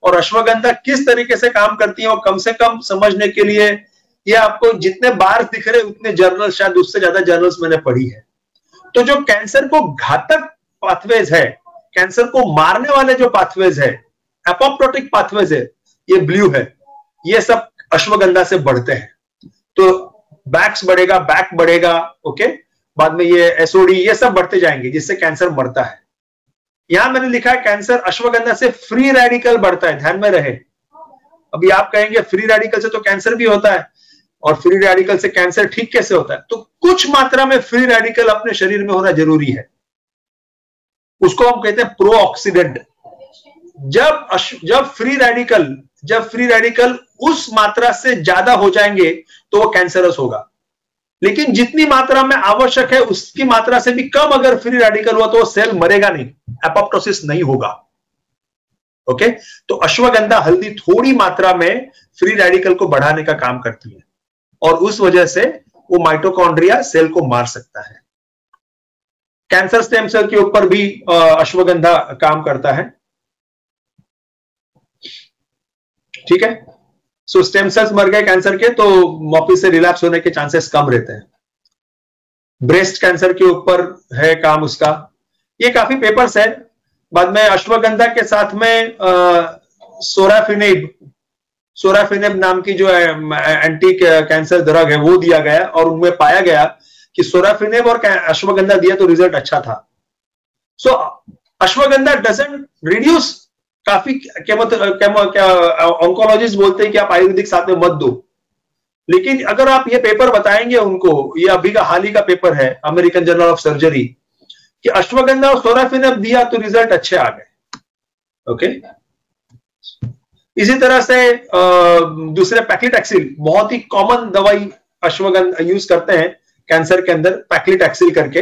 और अश्वगंधा किस तरीके से काम करती है और कम से कम समझने के लिए ये आपको जितने बार दिख रहे उतने जर्नल, शायद उससे ज्यादा जर्नल्स मैंने पढ़ी है. तो जो कैंसर को घातक पाथवेज है, कैंसर को मारने वाले जो पाथवेज है, एपोप्टोटिक पाथवेज है, ये ब्लू है, ये सब अश्वगंधा से बढ़ते हैं. तो बैक्स बढ़ेगा, बैक बढ़ेगा. ओके, बाद में ये एसओडी ये सब बढ़ते जाएंगे जिससे कैंसर बढ़ता है. यहां मैंने लिखा है कैंसर अश्वगंधा से फ्री रेडिकल बढ़ता है. ध्यान में रहे, अभी आप कहेंगे फ्री रेडिकल से तो कैंसर भी होता है और फ्री रेडिकल से कैंसर ठीक कैसे होता है. तो कुछ मात्रा में फ्री रेडिकल अपने शरीर में होना जरूरी है, उसको हम कहते हैं प्रोऑक्सीडेंट. जब जब फ्री रेडिकल जब फ्री रेडिकल उस मात्रा से ज्यादा हो जाएंगे तो वो कैंसरस होगा. लेकिन जितनी मात्रा में आवश्यक है उसकी मात्रा से भी कम अगर फ्री रेडिकल हुआ तो वो सेल मरेगा नहीं, एपोप्टोसिस नहीं होगा. ओके, तो अश्वगंधा हल्दी थोड़ी मात्रा में फ्री रेडिकल को बढ़ाने का काम करती है और उस वजह से वो माइटोकॉन्ड्रिया सेल को मार सकता है। कैंसर स्टेम सेल के ऊपर भी अश्वगंधा काम करता है, ठीक है। सो स्टेम सेल्स मर गए कैंसर के तो मोपी से रिलैप्स होने के चांसेस कम रहते हैं। ब्रेस्ट कैंसर के ऊपर है काम उसका। ये काफी पेपर्स है। बाद में अश्वगंधा के साथ में सोराफिनेब सोराफिनेब नाम की जो एंटी कैंसर ड्रग है वो दिया गया और उनमें पाया गया कि सोराफिनेब और अश्वगंधा दिया तो रिजल्ट अच्छा था। सो अश्वगंधा डजंट रिड्यूस, काफी ऑन्कोलॉजिस्ट बोलते हैं कि आप आयुर्वेदिक साथ में मत दो, लेकिन अगर आप ये पेपर बताएंगे उनको, ये अभी का हाल ही का पेपर है अमेरिकन जर्नल ऑफ सर्जरी, कि अश्वगंधा और सोराफिनेब दिया तो रिजल्ट अच्छे आ गए, ओके। इसी तरह से दूसरे पैक्लिटैक्सिल, बहुत ही कॉमन दवाई अश्वगंधा यूज करते हैं कैंसर के अंदर, पैक्लिटैक्सिल करके।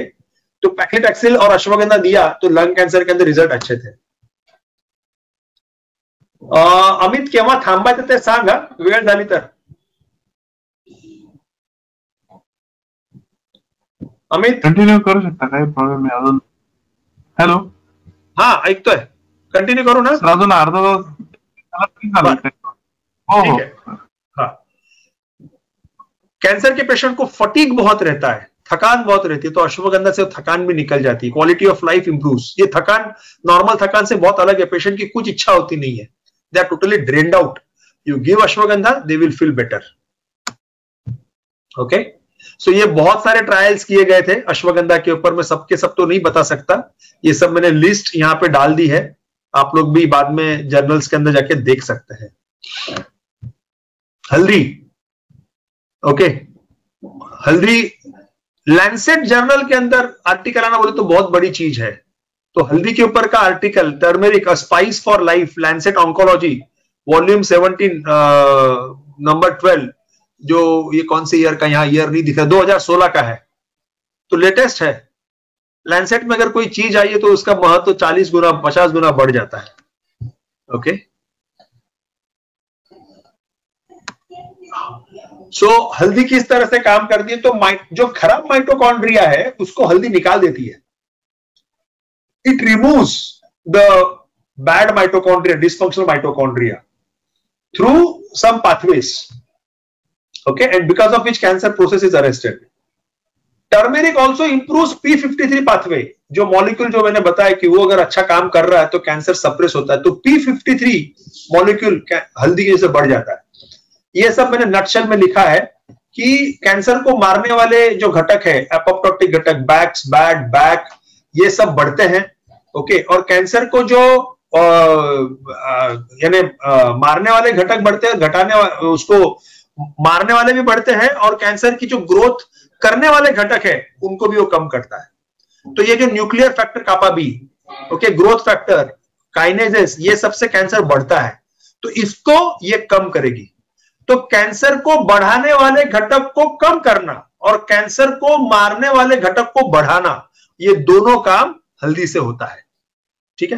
तो पैक्लिटैक्सिल और अश्वगंधा दिया तो लंग कैंसर के अंदर रिजल्ट अच्छे थे। अमित केव्हा थांबायचं ते सांगा, वेळ झाली तर। अमित कंटिन्यू करू शकता, काही प्रॉब्लेम नाही अजून। हॅलो, हा ऐकतोय, कंटिन्यू करू ना अजून अर्धा तास। हो हो, हाँ। कैंसर के पेशेंट को फटीग बहुत रहता है, थकान बहुत रहती है, तो अश्वगंधा से थकान भी निकल जाती है, क्वालिटी ऑफ लाइफ इंप्रूव्स। ये थकान नॉर्मल थकान से बहुत अलग है, पेशेंट की कुछ इच्छा होती नहीं है, they are totally drained out. You give ashwagandha, they will feel better. Okay? So ये बहुत सारे ट्रायल्स किए गए थे अश्वगंधा के ऊपर। मैं सबके सब तो नहीं बता सकता, ये सब मैंने लिस्ट यहाँ पे डाल दी है, आप लोग भी बाद में जर्नल्स के अंदर जाके देख सकते हैं। हल्दी, ओके okay. हल्दी लैंसेट जर्नल के अंदर आर्टिकल आना बोले तो बहुत बड़ी चीज है। तो हल्दी के ऊपर का article turmeric spice for life, Lancet oncology volume सत्रह नंबर ट्वेल्व, जो ये कौन से ईयर का, यहाँ ईयर नहीं दिखा, दो हज़ार सोलह का है, तो लेटेस्ट है। लैंसेट में अगर कोई चीज आई है तो उसका महत्व चालीस गुना पचास गुना बढ़ जाता है, ओके। सो हल्दी किस तरह से काम करती है, तो जो खराब माइटोकॉन्ड्रिया है उसको हल्दी निकाल देती है। It removes the bad mitochondria, dysfunctional mitochondria through some pathways, okay, and because of which cancer process is arrested. Turmeric also improves P fifty three pathway. जो molecule जो मैंने बताया कि वो अगर अच्छा काम कर रहा है तो cancer suppress होता है, तो P फिफ्टी थ्री molecule हल्दी जैसे बढ़ जाता है। ये सब मैंने नटशेल में लिखा है कि कैंसर को मारने वाले जो घटक है, apoptotic घटक, बैक्स, बैड, बैक, ये सब बढ़ते हैं, ओके। और कैंसर को जो यानी मारने वाले घटक बढ़ते हैं, घटाने वाले, उसको मारने वाले भी बढ़ते हैं, और कैंसर की जो ग्रोथ करने वाले घटक है उनको भी वो कम करता है। तो ये जो nuclear factor kappa B, okay, growth factor, kinases, ये सबसे कैंसर बढ़ता है, तो इसको ये कम करेगी। तो कैंसर को बढ़ाने वाले घटक को कम करना और कैंसर को मारने वाले घटक को बढ़ाना, ये दोनों काम हल्दी से होता है, ठीक है।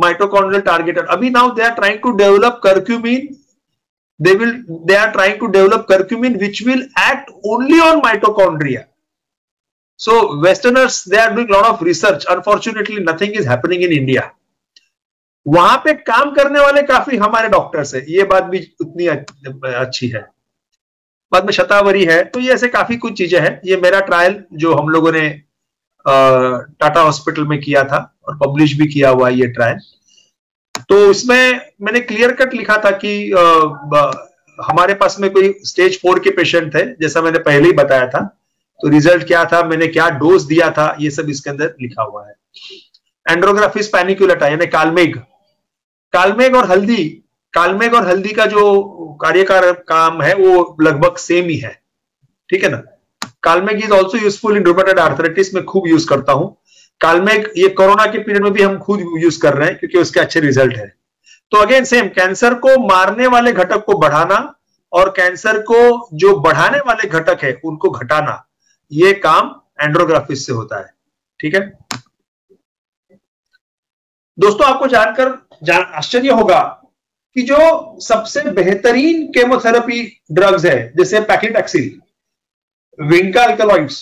माइटोकॉन्ड्रियल टारगेटर, अभी now they are trying to develop curcumin, they will they are trying to develop curcumin which will act only on mitochondria. So westerners they are doing lot of research, unfortunately nothing is happening in India. वहां पे काम करने वाले काफी हमारे doctors है, ये बात भी उतनी अच्छी है। बाद में शतावरी है, तो ये ऐसे काफी कुछ चीजें हैं। ये मेरा ट्रायल जो हम लोगों ने टाटा हॉस्पिटल में किया था और पब्लिश भी किया हुआ है ये ट्रायल, तो इसमें मैंने क्लियर कट लिखा था कि आ, ब, हमारे पास में कोई स्टेज फोर के पेशेंट थे, जैसा मैंने पहले ही बताया था, तो रिजल्ट क्या था, मैंने क्या डोज दिया था, ये सब इसके अंदर लिखा हुआ है। एंड्रोग्राफिस पैनिकुलेटा यानी कालमेघ, कालमेघ और हल्दी, कालमेघ और हल्दी का जो कार्यकार काम है वो लगभग सेम ही है, ठीक है ना। Kalmegh is also useful in rheumatoid arthritis, में खूब यूज करता हूं कालमेघ। ये कोरोना के पीरियड में भी हम खुद यूज कर रहे हैं क्योंकि उसके अच्छे रिजल्ट है। तो अगेन सेम, कैंसर को मारने वाले घटक को बढ़ाना और कैंसर को जो बढ़ाने वाले घटक है उनको घटाना, ये काम एंड्रोग्राफिस से होता है, ठीक है। दोस्तों आपको जानकर जान, आश्चर्य होगा कि जो सबसे बेहतरीन केमोथेरेपी ड्रग्स है जैसे पैक्लिटैक्सिल, विंका अल्कलॉइड्स,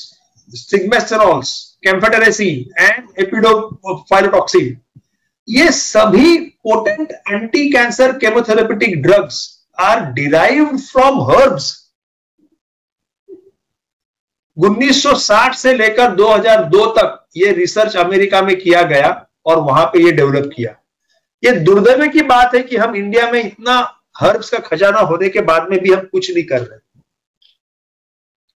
सिग्मेस्टेरॉल्स, कैम्फेटेरेसिन एंड एपिडोफाइलोटॉक्सिन, ये सभी potent anti cancer chemotherapeutic drugs are derived from herbs. उन्नीस सौ साठ से लेकर दो हज़ार दो तक ये रिसर्च अमेरिका में किया गया और वहां पे ये डेवलप किया। ये दुर्दैव की बात है कि हम इंडिया में इतना हर्ब्स का खजाना होने के बाद में भी हम कुछ नहीं कर रहे।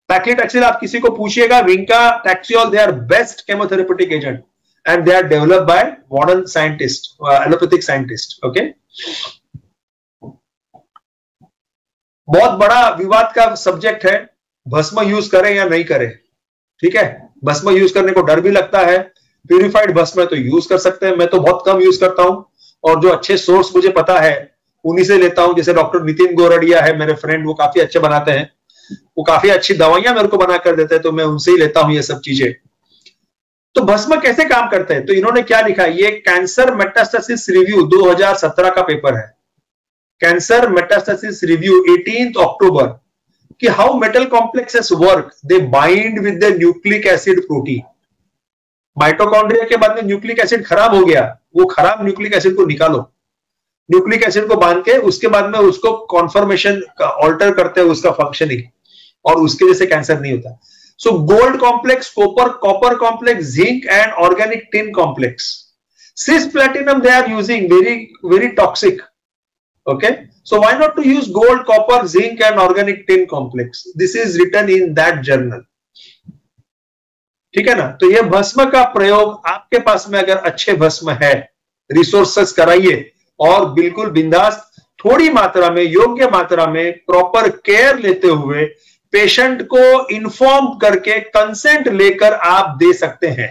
पैक्लिटैक्सिल आप किसी को पूछिएगा, vinca, टैक्सियोल, they are best chemotherapeutic agent and they are developed by modern scientists, uh, allopathic scientists, okay? बहुत बड़ा विवाद का सब्जेक्ट है, भस्म यूज करें या नहीं करें, ठीक है? भस्म यूज करने को डर भी लगता है, प्यूरिफाइड भस्म तो यूज कर सकते हैं, मैं तो बहुत कम यूज करता हूं और जो अच्छे सोर्स मुझे पता है उन्हीं से लेता हूं। जैसे डॉक्टर नितिन गोरडिया है मेरे फ्रेंड, वो काफी अच्छे बनाते हैं, वो काफी अच्छी दवाइयां मेरे को बना कर देते हैं, तो मैं उनसे ही लेता हूं ये सब चीजें। तो भस्म कैसे काम करते हैं, तो इन्होंने क्या लिखा, ये कैंसर मेटास्टेसिस रिव्यू दो हज़ार सत्रह का पेपर है, कैंसर मेटास्टेसिस रिव्यू अठारह अक्टूबर, कि how metal complexes work, they bind with the nucleic acid protein. Mitochondria के बाद में न्यूक्लिक एसिड खराब हो गया, वो खराब न्यूक्लिक एसिड को निकालो, न्यूक्लिक एसिड को बांध के उसके बाद में उसको कॉन्फर्मेशन ऑल्टर करते हैं उसका फंक्शनिंग, और उसके वजह से कैंसर नहीं होता। So gold complex, copper copper complex, zinc and organic tin complex, cis platinum they are using, very very toxic, okay? So why not to use gold, copper, zinc and organic tin complex, this is written in that journal, ठीक है ना? तो ये भस्म का प्रयोग, आपके पास में अगर अच्छे भस्म है, रिसोर्सेस कराइए और बिल्कुल बिंदास थोड़ी मात्रा में, योग्य मात्रा में, प्रॉपर केयर लेते हुए, पेशेंट को इन्फॉर्म करके, कंसेंट लेकर आप दे सकते हैं।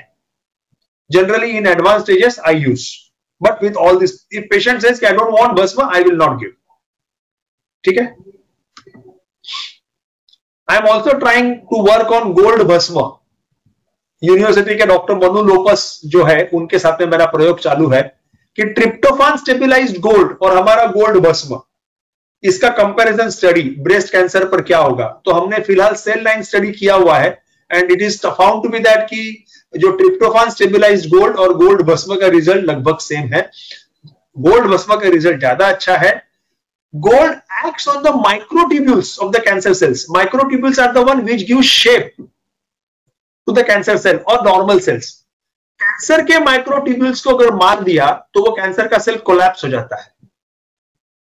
Generally in advance stages I use, but with all this, if patient says I don't want bhasma, I will not give, ठीक है? I am also trying to work on gold bhasma. University के doctor Manu low-pass जो है, उनके साथ में मेरा प्रयोग चालू है कि ट्रिप्टोफान स्टेबिलाइज्ड गोल्ड और हमारा गोल्ड भस्म, इसका कंपैरिजन स्टडी ब्रेस्ट कैंसर पर क्या होगा। तो हमने फिलहाल सेल लाइन स्टडी किया हुआ है and it is found to be that कि जो ट्रिप्टोफान स्टेबिलाइज्ड गोल्ड और गोल्ड भस्म का रिजल्ट लगभग सेम है, गोल्ड भस्म का रिजल्ट ज्यादा अच्छा है। Gold acts on the microtubules of the cancer cells, microtubules are the one which give shape to the cancer cell और नॉर्मल सेल्स। कैंसर के माइक्रोट्यूब्यूल्स को अगर मार दिया तो वो कैंसर का सेल कोलैप्स हो जाता है,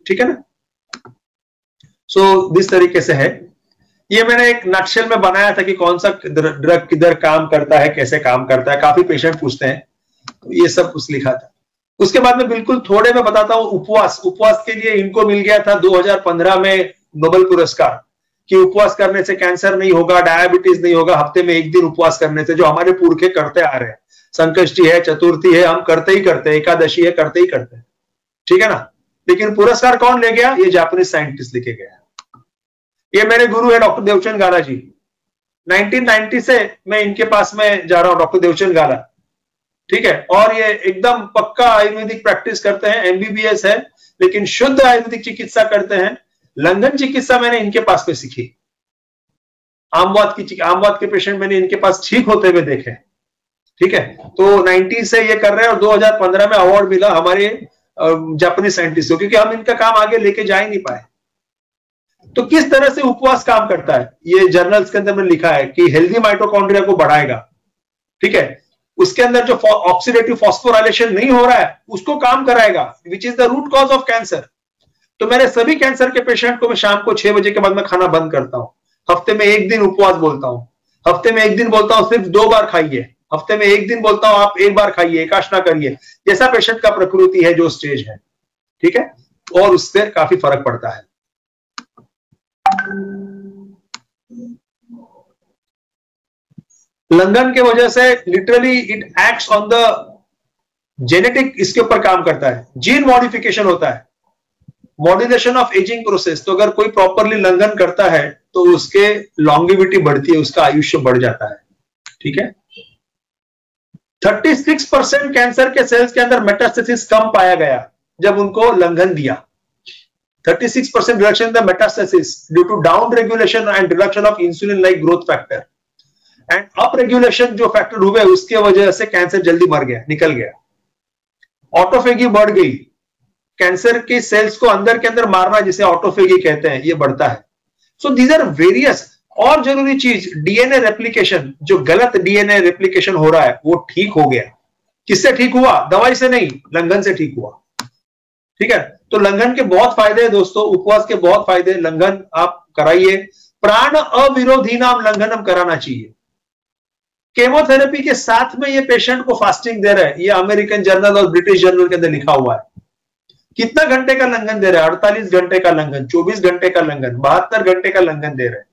ठीक है ना? सो so, इस तरीके से है। ये मैंने एक नक्शल में बनाया था कि कौन सा ड्रग किधर काम करता है, कैसे काम करता है, काफी पेशेंट पूछते हैं, तो ये सब कुछ लिखा था। उसके बाद में बिल्कुल थोड़े में बताता हूं, उपवास, उपवास के लिए इनको मिल गया था दो हज़ार पंद्रह में नोबेल पुरस्कार, कि उपवास करने से कैंसर नहीं होगा, डायबिटीज नहीं होगा, हफ्ते में एक दिन उपवास करने से, जो हमारे पुरखे करते आ रहे हैं, संकष्टी है, चतुर्थी है, हम करते ही करते हैं, एकादशी है, करते ही करते हैं, ठीक है ना? लेकिन पुरस्कार कौन ले गया, ये जापानीज साइंटिस्ट लेके गया। ये मेरे गुरु है doctor Devchand Gala ji, nineteen ninety से मैं इनके पास में जा रहा हूं, डॉक्टर देवचंद गाला, ठीक है? और ये एकदम पक्का आयुर्वेदिक प्रैक्टिस करते हैं, एमबीबीएस है, लेकिन शुद्ध आयुर्वेदिक चिकित्सा करते हैं। लंदन चिकित्सा मैंने इनके पास में सीखी, आमवाद की आमवाद के पेशेंट मैंने इनके पास ठीक होते हुए देखे, ठीक है? तो नाइनटी से ये कर रहे हैं और दो हजार पंद्रह में अवार्ड मिला हमारे जापानीज साइंटिस्ट को, क्योंकि हम इनका काम आगे लेके जा ही नहीं पाए। तो किस तरह से उपवास काम करता है, ये जर्नल्स के अंदर में लिखा है कि हेल्दी माइटोकॉन्ड्रिया को बढ़ाएगा, ठीक है? उसके अंदर जो ऑक्सीडेटिव फॉस्फोराइलेशन नहीं हो रहा है उसको काम कराएगा, which is the root cause of cancer. तो मेरे सभी कैंसर के पेशेंट को मैं शाम को छह बजे के बाद में खाना बंद करता हूं, हफ्ते में एक दिन उपवास बोलता हूँ, हफ्ते में एक दिन बोलता हूँ सिर्फ दो बार खाइए, हफ्ते में एक दिन बोलता हूं आप एक बार खाइए, एकाशना करिए, जैसा पेशेंट का प्रकृति है, जो स्टेज है, ठीक है? और उससे काफी फर्क पड़ता है। लंदन के वजह से literally it acts on the genetic, इसके ऊपर काम करता है, जीन मॉडिफिकेशन होता है, मॉड्यूलेशन ऑफ एजिंग प्रोसेस। तो अगर कोई प्रॉपरली लंघन करता है तो उसके लॉन्गिविटी बढ़ती है, उसका आयुष्य बढ़ जाता है, ठीक है? छत्तीस परसेंट कैंसर के सेल्स के अंदर मेटास्टेसिस कम पाया गया जब उनको लंघन दिया, thirty-six percent reduction in the metastasis due to down regulation and reduction of insulin like growth factor. And up regulation जो factor हुए उसके वजह से कैंसर जल्दी मर गया, निकल गया. ऑटोफेगी बढ़ गई, कैंसर के सेल्स को अंदर के अंदर मारना जिसे ऑटोफेगी कहते हैं, ये बढ़ता है. So these are various. और जरूरी चीज डीएनए रेप्लिकेशन, जो गलत डीएनए रेप्लिकेशन हो रहा है वो ठीक हो गया. किससे ठीक हुआ? दवाई से नहीं, लंघन से ठीक हुआ. ठीक है, तो लंघन के बहुत फायदे हैं दोस्तों, उपवास के बहुत फायदे. लंघन आप कराइए, प्राण अविरोधी नाम लंघन कराना चाहिए. केमोथेरेपी के साथ में ये पेशेंट को फास्टिंग दे रहे हैं, ये अमेरिकन जर्नल और ब्रिटिश जर्नल के अंदर लिखा हुआ है. कितना घंटे का लंघन दे रहे हैं? अड़तालीस घंटे का लंघन, चौबीस घंटे का लंघन, बहत्तर घंटे का लंघन दे रहे हैं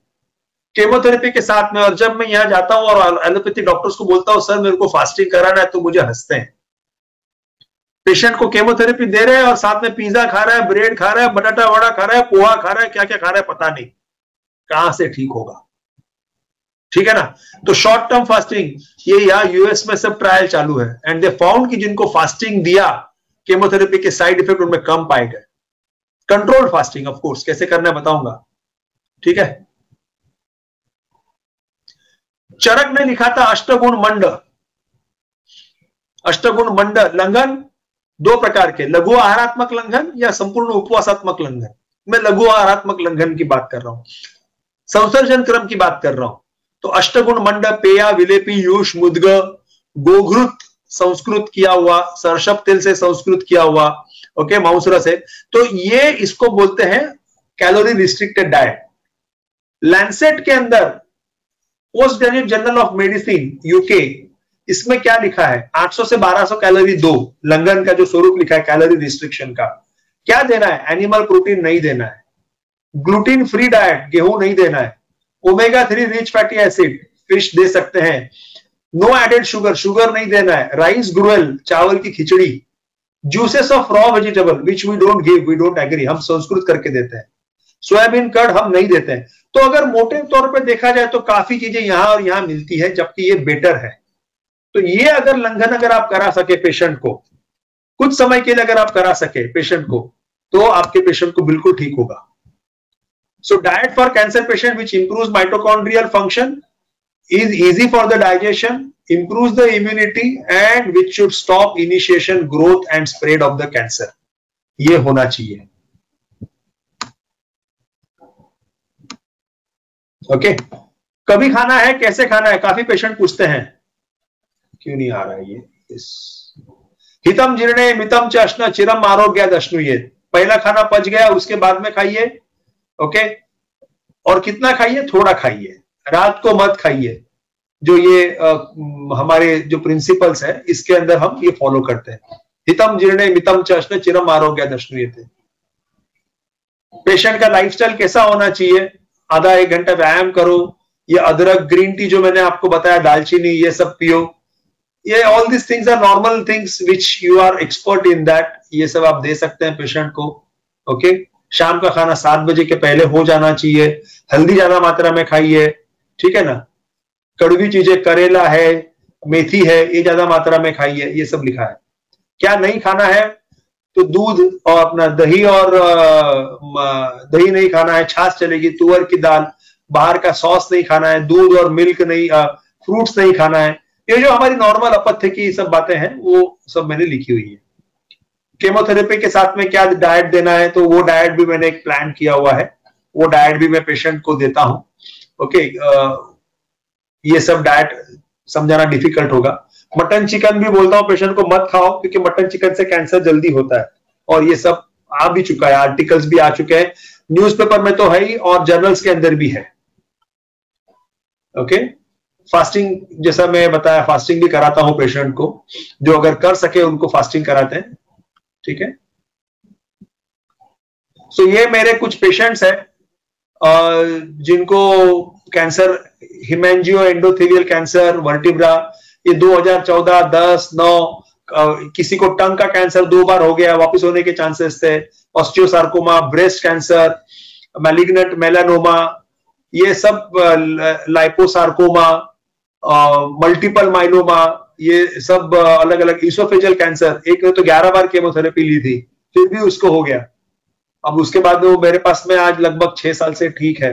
केमोथेरेपी के साथ में. और जब मैं यहाँ जाता हूँ और एलोपैथी डॉक्टर्स को बोलता हूँ सर मेरे को फास्टिंग कराना है, तो मुझे हंसते हैं. पेशेंट को केमोथेरेपी दे रहे हैं और साथ में पिज्जा खा रहा है, ब्रेड खा रहा है, बटाटा वड़ा खा रहा है, पोहा खा रहा है, क्या क्या खा रहा है पता नहीं. कहां से ठीक होगा? ठीक है ना. तो शॉर्ट टर्म फास्टिंग ये यहाँ यूएस में सब ट्रायल चालू है, एंड दे फाउंड कि जिनको फास्टिंग दिया केमोथेरेपी के साइड इफेक्ट उनमें कम पाए गए. कंट्रोल फास्टिंग ऑफ कोर्स कैसे करना है बताऊंगा. ठीक है, चरक ने लिखा था अष्टगुण मंड. अष्टगुण मंड लंघन दो प्रकार के, लघु आहारात्मक लंघन या संपूर्ण उपवासात्मक लंघन. मैं लघु आहारात्मक लंघन की बात कर रहा हूं, संसर्जन क्रम की बात कर रहा हूं. तो अष्टगुण मंड, पेया, विलेपी, यूष, मुद्ग, गोघृत संस्कृत किया हुआ, सरसप तेल से संस्कृत किया हुआ, ओके, मांसरस है. तो ये इसको बोलते हैं कैलोरी रिस्ट्रिक्टेड डाइट. लैंसेट के अंदर post graduate journal of medicine UK, इसमें क्या लिखा है? आठ सौ से बारह सौ कैलोरी दो, लंघन का जो स्वरूप लिखा है कैलोरी रिस्ट्रिक्शन का. क्या देना है? एनिमल प्रोटीन नहीं देना है, ग्लूटीन फ्री डाइट, गेहूं नहीं देना है, omega three rich fatty acid fish दे सकते हैं, नो एडेड शुगर, शुगर नहीं देना है, राइस ग्रुएल, चावल की खिचड़ी, juices of raw vegetable which we don't give, we don't agree, हम संस्कृत करके देते हैं, सोयाबीन कड हम नहीं देते हैं. तो अगर मोटे तौर पर देखा जाए तो काफी चीजें यहां और यहां मिलती है, जबकि ये बेटर है. तो ये अगर लंघन अगर आप करा सके पेशेंट को, कुछ समय के लिए अगर आप करा सके पेशेंट को, तो आपके पेशेंट को बिल्कुल ठीक होगा. So diet for cancer patient which improves mitochondrial function, is easy for the digestion, improves the immunity, and which should stop initiation, growth and spread of the cancer. ये होना चाहिए. Okay okay. कभी खाना है, कैसे खाना है, काफी पेशेंट पूछते हैं. क्यों नहीं आ रहा है ये? इस हितम जीर्णे मितम चश्न चिरम आरोग्य दश्नुये. पहला खाना पच गया उसके बाद में खाइए. ओके, और कितना खाइए? थोड़ा खाइए, रात को मत खाइए. जो ये आ, हमारे जो प्रिंसिपल्स है इसके अंदर हम ये फॉलो करते हैं. हितम जीर्णे मितम चश्न चिरम आरोग्य दश्नुये. पेशेंट का लाइफस्टाइल कैसा होना चाहिए? आधा एक घंटा व्यायाम करो, ये अदरक ग्रीन टी जो मैंने आपको बताया, दालचीनी, ये सब पियो. ये all this things are normal things which you are expert in that. ये सब आप दे सकते हैं पेशेंट को. Okay okay? शाम का खाना सात बजे के पहले हो जाना चाहिए. हल्दी ज्यादा मात्रा में खाइए, ठीक है ना. कड़वी चीजें, करेला है, मेथी है, ये ज्यादा मात्रा में खाइए. ये सब लिखा है. क्या नहीं खाना है? तो दूध और अपना दही, और दही नहीं खाना है, छाछ चलेगी, तुअर की दाल, बाहर का सॉस नहीं खाना है, दूध और मिल्क नहीं, फ्रूट्स नहीं खाना है. ये जो हमारी नॉर्मल अपथ्य की सब बातें हैं वो सब मैंने लिखी हुई है. केमोथेरेपी के साथ में क्या डाइट देना है, तो वो डाइट भी मैंने एक प्लान किया हुआ है, वो डाइट भी मैं पेशेंट को देता हूँ. ओके, ये सब डाइट समझाना डिफिकल्ट होगा. मटन चिकन भी बोलता हूँ पेशेंट को मत खाओ, क्योंकि मटन चिकन से कैंसर जल्दी होता है. और ये सब आ भी चुका है, आर्टिकल्स भी आ चुके हैं, न्यूज़पेपर में तो है ही और जर्नल्स के अंदर भी है. ओके, फास्टिंग जैसा मैं बताया, फास्टिंग भी कराता हूं पेशेंट को, जो अगर कर सके उनको फास्टिंग कराते हैं. ठीक है, सो ये मेरे कुछ पेशेंट्स हैं जिनको कैंसर, हिमेंजियो एंडोथेलियल कैंसर, वर्टिब्रा, ये दो हज़ार चौदह, दस, नौ, किसी को टंग का कैंसर दो बार हो गया, वापस होने के चांसेस थे, osteosarcoma, breast cancer, malignant melanoma, ये सब, लाइपोसार्कोमा, मल्टीपल माइलोमा, ये सब अलग अलग, इसोफेजियल कैंसर, एक ने तो ग्यारह बार केमोथेरेपी ली थी फिर भी उसको हो गया. अब उसके बाद वो मेरे पास में आज लगभग छह साल से ठीक है।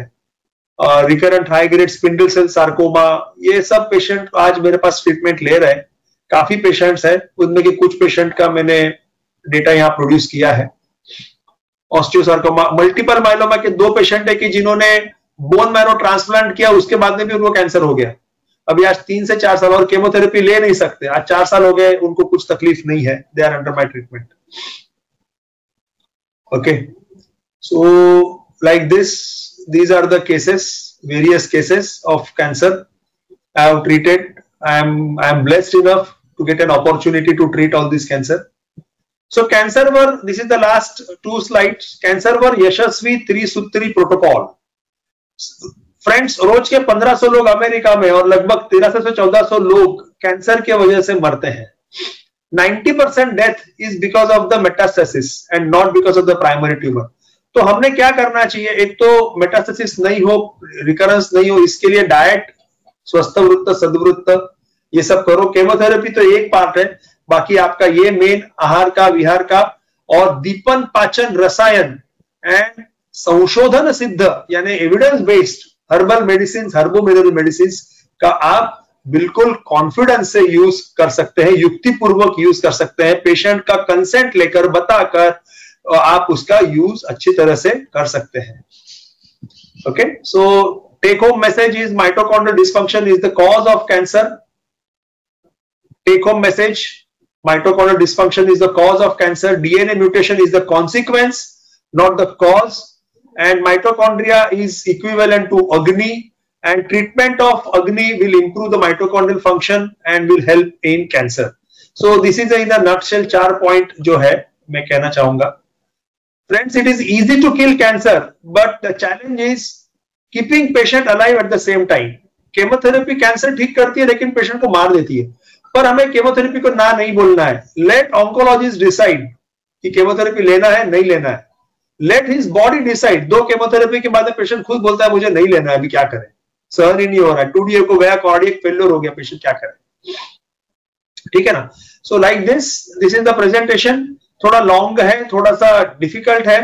Recurrent high grade spindle cell sarcoma, ये सब पेशेंट आज मेरे पास ट्रीटमेंट ले रहे हैं। काफी पेशेंट्स हैं, उनमें के कुछ पेशेंट का मैंने डेटा यहाँ प्रोड्यूस किया है। ऑस्टियोसार्कोमा, मल्टीपल माइलोमा के दो पेशेंट है कि जिन्होंने बोन मैरो ट्रांसप्लांट किया, उसके बाद में भी उनको कैंसर हो गया। अभी आज तीन से चार साल और केमोथेरेपी ले नहीं सकते, आज चार साल हो गए, उनको कुछ तकलीफ नहीं है, they are under my treatment. Okay, so like this, these are the cases, various cases of cancer I have treated. I am I am blessed enough to get an opportunity to treat all this cancer. So cancer were, this is the last two slides, cancer were यशस्वी त्रिसूत्री protocol. Friends, रोज के पंद्रह सौ लोग America में और लगभग तेरह सौ से चौदह सौ लोग कैंसर के वजह से मरते हैं। नब्बे percent death is because of the metastasis and not because of the primary tumour. तो हमने क्या करना चाहिए, एक तो मेटास्टेसिस नहीं हो, रिकरेंस नहीं हो, इसके लिए डायट, स्वस्थ वृत्त, सदवृत्त, ये सब करो। केमोथेरेपी तो एक पार्ट है, बाकी आपका ये मेन आहार का, विहार का और दीपन, पाचन, रसायन एंड संशोधन सिद्ध यानी evidence based herbal medicine, herbo mineral medicine का आप बिल्कुल कॉन्फिडेंस से यूज कर सकते हैं, युक्तिपूर्वक यूज कर सकते हैं, पेशेंट का कंसेंट लेकर बताकर आप उसका यूज अच्छी तरह से कर सकते हैं। Okay, so take home message is mitochondrial dysfunction is the cause of cancer. Take home message, mitochondrial dysfunction is the cause of cancer, D N A mutation is the consequence, not the cause, and mitochondria is equivalent to Agni, and treatment of Agni will improve the mitochondrial function and will help in cancer. So this is in a nutshell चार point जो है मैं कहना चाहूँगा। Friends, it is easy to kill cancer, but the challenge is keeping patient alive at the same time. Chemotherapy cancer ठीक करती है लेकिन patient को मार देती है, पर हमें केमोथेरेपी को ना नहीं बोलना है। लेट ऑन्कोलॉजिस्ट डिसाइड कि केमोथेरेपी लेना है नहीं लेना है, लेट हिज बॉडी डिसाइड। दो केमोथेरेपी के बाद पेशेंट खुद बोलता है मुझे नहीं लेना है, अभी क्या करें, सहन ही नहीं हो रहा है, टू डी ए को गया, कार्डियक फेल्योर हो गया, पेशेंट क्या करे, ठीक है ना। So like this, this is the presentation. थोड़ा लॉन्ग है, थोड़ा सा डिफिकल्ट है,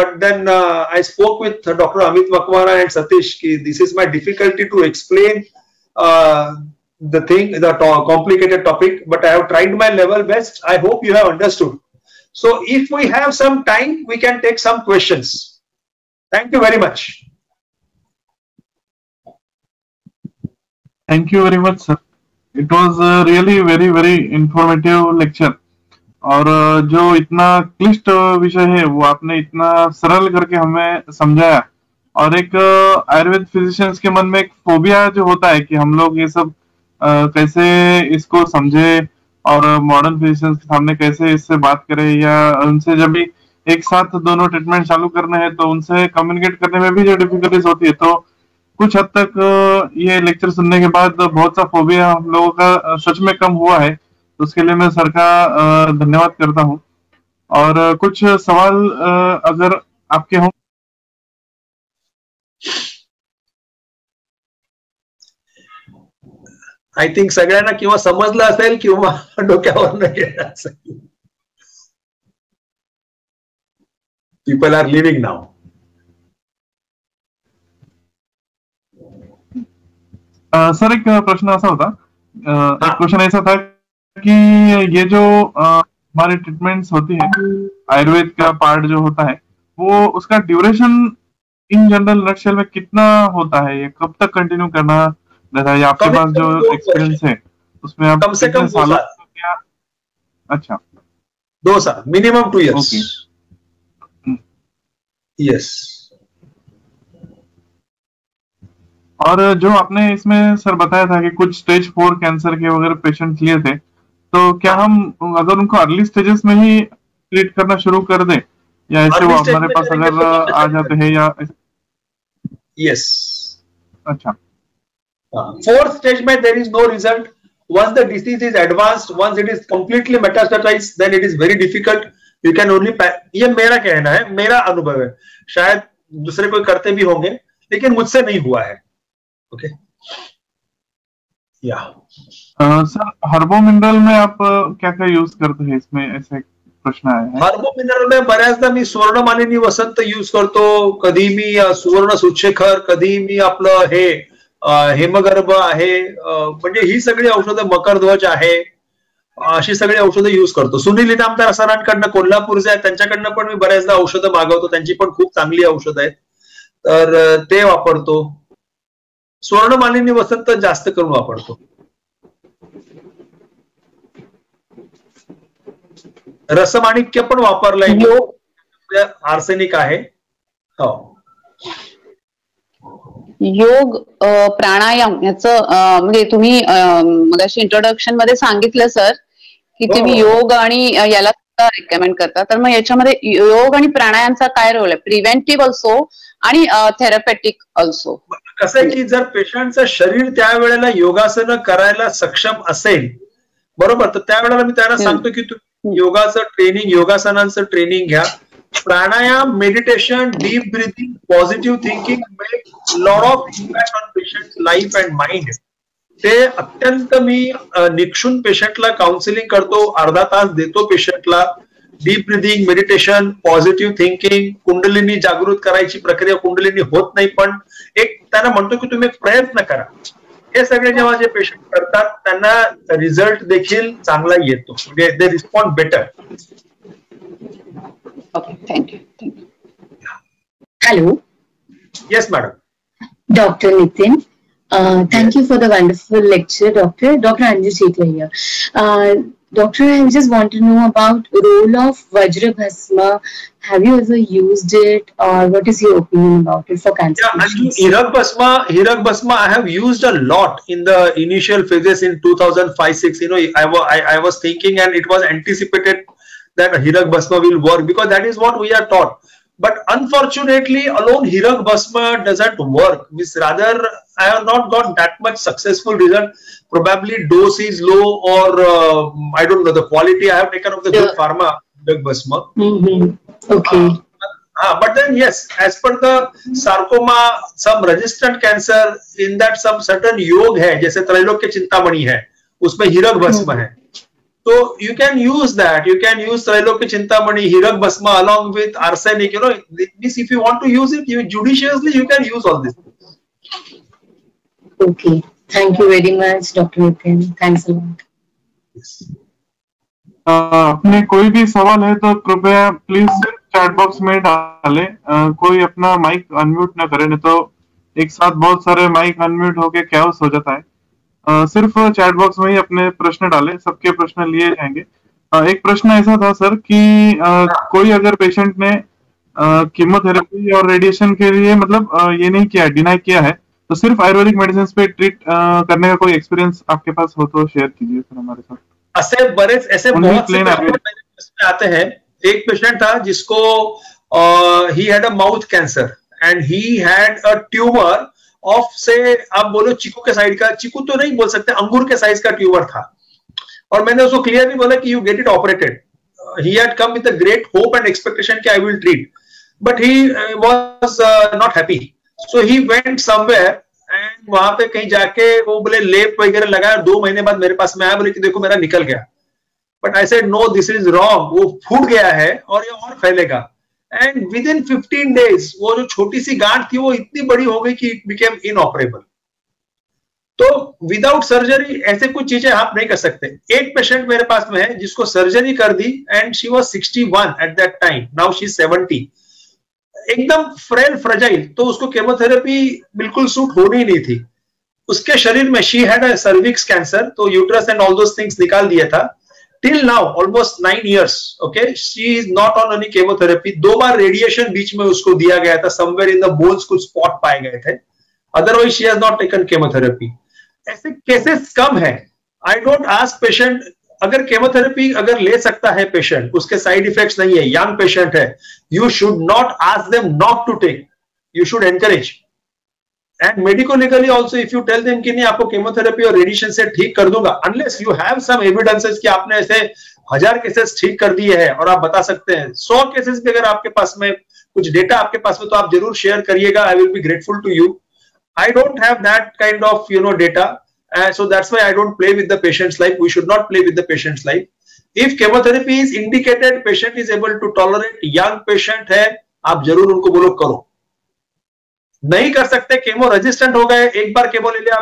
but then I spoke with doctor Amit Makwana and Satish की this is my difficulty to explain the thing, the complicated topic, but I have tried my level best. I hope you have understood. So if we have some time, we can take some questions. Thank you very much. Thank you very much, sir. It was uh, really very very informative lecture. और uh, जो इतना क्लिष्ट विषय है वो आपने इतना सरल करके हमें समझाया। और एक uh, आयुर्वेद फिजिशियंस के मन में एक फोबिया जो होता है कि हम लोग ये सब Uh, कैसे इसको समझे और मॉडर्न फिजिशियंस के सामने कैसे इससे बात करें, या उनसे जब भी एक साथ दोनों ट्रीटमेंट चालू करने हैं तो उनसे कम्युनिकेट करने में भी जो डिफिकल्टीज होती है, तो कुछ हद तक ये लेक्चर सुनने के बाद बहुत सा फोबिया हम लोगों का सच में कम हुआ है, तो उसके लिए मैं सर का धन्यवाद करता हूँ। और कुछ सवाल अगर आपके हों। आय थिंक सगळ्यांना किंवा समजलं असेल किंवा डोक्यावर न गेलं असेल। People are living now. Sir एक प्रश्न असा होता, क्वेश्चन ऐसा था कि ये जो हमारे ट्रीटमेंट्स होती है आयुर्वेद का पार्ट जो होता है वो, उसका ड्यूरेशन इन जनरल नटशेल में कितना होता है, ये कब तक कंटिन्यू करना रहता है, आपके पास जो एक्सपीरियंस है उसमें आप कम से कम साल? अच्छा, दो साल मिनिमम, टू इयर्स। यस। और जो आपने इसमें सर बताया था कि कुछ स्टेज फोर कैंसर के वगैरह पेशेंट लिए थे, तो क्या हम अगर उनको अर्ली स्टेजेस में ही ट्रीट करना शुरू कर दें, या ऐसे वो हमारे पास अगर आ जाते हैं या? यस। अच्छा। Fourth stage में there is no result. Once the disease is advanced, once it is completely metastasized, then it is very difficult. You can only, ये मेरा कहना है, मेरा अनुभव है, शायद दूसरे कोई करते भी होंगे लेकिन मुझसे नहीं हुआ है। ओके, या सर हर्बो मिनरल में आप क्या क्या यूज करते हैं इसमें ऐसे प्रश्न आहे. हार्बो मिनरल मध्ये बऱ्याचदा मी सुवर्ण मालिनी वसंत यूज करतो, कधी मी सुवर्ण सुचेखर, कधी मी आपलं हे हेमगर्भ आहे, म्हणजे ही सगळी औषधं, मकरध्वज आहे, अशी सगळी औषधं युज करतो. सुनील इनामदार सरांकडनं कोल्हापूरचे आहेत, त्यांच्याकडनं पण मी बऱ्याचदा औषधं मागवतो, त्यांची पण खूप चांगली औषधं आहेत, तर ते वापरतो. स्वर्णमालिनी वसंत जास्त करून वापरतो. रसमाणिक्य पण वापरलाय, आर्सेनिक आहे. हो, योग प्राणायाम याचं म्हणजे तुम्ही मगाशी इंट्रोडक्शन मध्ये सांगितलं सर की तुम्ही योग आणि याला सुद्धा रेकमेंड करता, तर मग याच्यामध्ये योग आणि प्राणायामचा काय रोल आहे? प्रिव्हेंटिव्ह ऑल्सो आणि थेरपॅटिक ऑल्सो. कसं आहे की जर पेशंटचं शरीर त्यावेळेला योगासनं करायला सक्षम असेल, बरोबर, तर त्यावेळेला मी त्यांना सांगतो की तुम्ही योगाचं ट्रेनिंग, योगासनांचं ट्रेनिंग घ्या. Pranayama, meditation, deep breathing, positive thinking make lot of impact on patient life and mind. ते अत्यंत मी निक्षून पेशंटला काउन्सिलिंग करतो, अर्धा तास देतो पेशंटला. Deep breathing, meditation, positive thinking, kundalini जागृत करायची प्रक्रिया, कुंडलिनी होत नाही पण एक त्यांना म्हणतो की तुम्ही प्रयत्न करा. हे सगळे जेव्हा जे पेशंट करतात त्यांना रिझल्ट देखील चांगला येतो, म्हणजे they respond better. Okay, thank you thank you. Hello, yes madam. Doctor Nitin, thank you for the wonderful lecture. Doctor doctor Anju Shekhar here. Doctor, I just want to know about role of Vajrabhasma. Have you ever used it, or what is your opinion about it for cancer? Yeah, Hirabhasma, Hirabhasma, I have used a lot in the initial phases in two thousand five, six. You know, I was I, I was thinking, and it was anticipated that Hirabhasma will work because that is what we are taught. But unfortunately, alone Hirabhasma doesn't work. Means rather, I have not got that much successful result. Probably dose is low, or uh, I don't know the quality I have taken of the yeah. good pharma Hirabhasma. Mm-hmm. Okay. Uh, uh, but then yes, as per the sarcoma, some resistant cancer in that some certain yog hai, जैसे त्रैलोक्य चिंतामणि है, उसमें Hirabhasma है. So you can use that. You can use Tiralokya Chintamani, Hirabhasma along with arsenic. You know, this if you want to use it, you judiciously you can use all this. Okay, thank you very much, Doctor Nitin. Thanks a lot. Yes. अपने कोई भी सवाल है तो कृपया please chat box में डालें. कोई अपना माइक अनम्यूट ना करे, नहीं तो एक साथ बहुत सारे माइक अनम्यूट होके कैओस हो जाता है. Uh, सिर्फ चैट बॉक्स में ही अपने प्रश्न डाले, सबके प्रश्न लिए जाएंगे. uh, एक प्रश्न ऐसा था सर कि uh, कोई अगर पेशेंट ने uh, कीमोथेरेपी और रेडिएशन के लिए मतलब uh, ये नहीं किया, डिनाई किया है, तो सिर्फ आयुर्वेदिक मेडिसिन पे ट्रीट uh, करने का कोई एक्सपीरियंस आपके पास हो तो शेयर कीजिए सर हमारे साथ. ऐसे बरेच ऐसे बहुत से आते हैं. एक पेशेंट था जिसको he had a mouth cancer and he had a tumour of से आप बोलो चीकू के साइड का, चीकू तो नहीं बोल सकते, अंगूर के साइज का ट्यूमर था. और मैंने उसको क्लियरली बोला कि you get it operated. He had come with a great hope and expectation कि I will treat, but he was not happy. So he went somewhere and वहां पे कहीं जाके वो बोले लेप वगैरह लगाया. दो महीने बाद मेरे पास में आया, बोले कि देखो मेरा निकल गया. But I said no, this is wrong, वो फूट गया है और ये और फैलेगा. And within fifteen days वो जो छोटी सी गांठ थी वो इतनी बड़ी हो गई कि इट बिकेम इनऑपरेबल. तो विदाउट सर्जरी ऐसे कुछ चीजें आप नहीं कर सकते. एक पेशेंट मेरे पास में है जिसको सर्जरी कर दी and she was sixty one at that time, now she is seventy, एकदम फ्रेल फ्रेजाइल. तो उसको केमोथेरेपी बिल्कुल सूट होनी नहीं थी उसके शरीर में. She had a cervix cancer, तो uterus and all those things निकाल दिया था. Till now, almost nine years, okay, she is not on any chemotherapy. दो बार रेडिएशन बीच में उसको दिया गया था, somewhere in the bones कुछ spot पाए गए थे. Otherwise, she has not taken chemotherapy. ऐसे केसेस कम है. I don't ask patient, अगर chemotherapy अगर ले सकता है patient, उसके side effects नहीं है, young patient है, you should not ask them not to take. You should encourage. And medico-legally also, if you tell them कि नहीं आपको chemotherapy और radiation से ठीक कर दूंगा, unless you have some evidences कि आपने ऐसे हजार केसेस ठीक कर दिए हैं और आप बता सकते हैं. सौ केसेस भी अगर आपके पास में कुछ डेटा आपके पास में तो आप जरूर शेयर करिएगा. I will be grateful to you. I don't have that kind of you know data, uh, so that's why I don't play with the patient's life. We should not play with the patient's life. If chemotherapy is indicated, patient is able to tolerate, young patient है, आप जरूर उनको बोलो करो। नहीं कर सकते, chemo resistant हो गए, एक बार केमो ले लिया,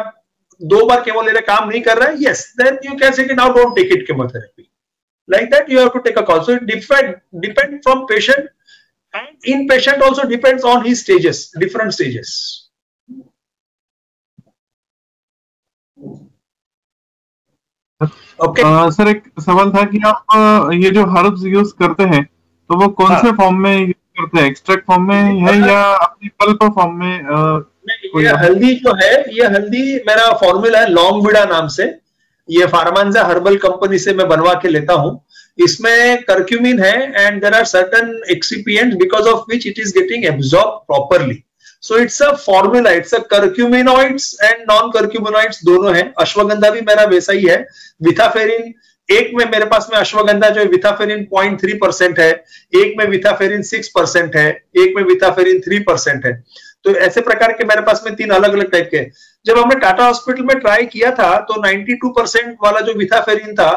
दो बार केमो ले लिया, काम नहीं कर रहा है, yes, then you can say कि now don't take it chemotherapy. Like that, you have to take a call. So it depend depend from patient, and in patient also depends on his stages, different stages. Okay. uh, sir एक सवाल था कि आप ये जो herbs use करते हैं तो वो कौन हाँ. से फॉर्म में यूज करते हैं? एक्सट्रैक्ट फॉर्म में है या अपनी पल्प फॉर्म में? आ, ये हल्दी जो है, ये हल्दी मेरा फॉर्मूला है लॉन्गविडा नाम से, ये फार्मांजा हर्बल कंपनी से मैं बनवा के लेता हूँ। इसमें करक्यूमिन है and there are certain excipients because of which it is getting absorb properly. So it's a formula, it's a curcuminoids and non curcuminoids दोनों है। अश्वगंधा भी मेरा वैसा ही है। विथाफेरिन एक में मेरे पास में अश्वगंधा जो है विथाफेरिन पॉइंट थ्री परसेंट है, एक में विथाफेरिन सिक्स परसेंट है, एक में विथाफेरिन थ्री परसेंट है। तो ऐसे प्रकार के मेरे पास में तीन अलग अलग टाइप के। जब हमने टाटा हॉस्पिटल में ट्राई किया था तो नाइंटी टू परसेंट वाला जो विथाफेरिन था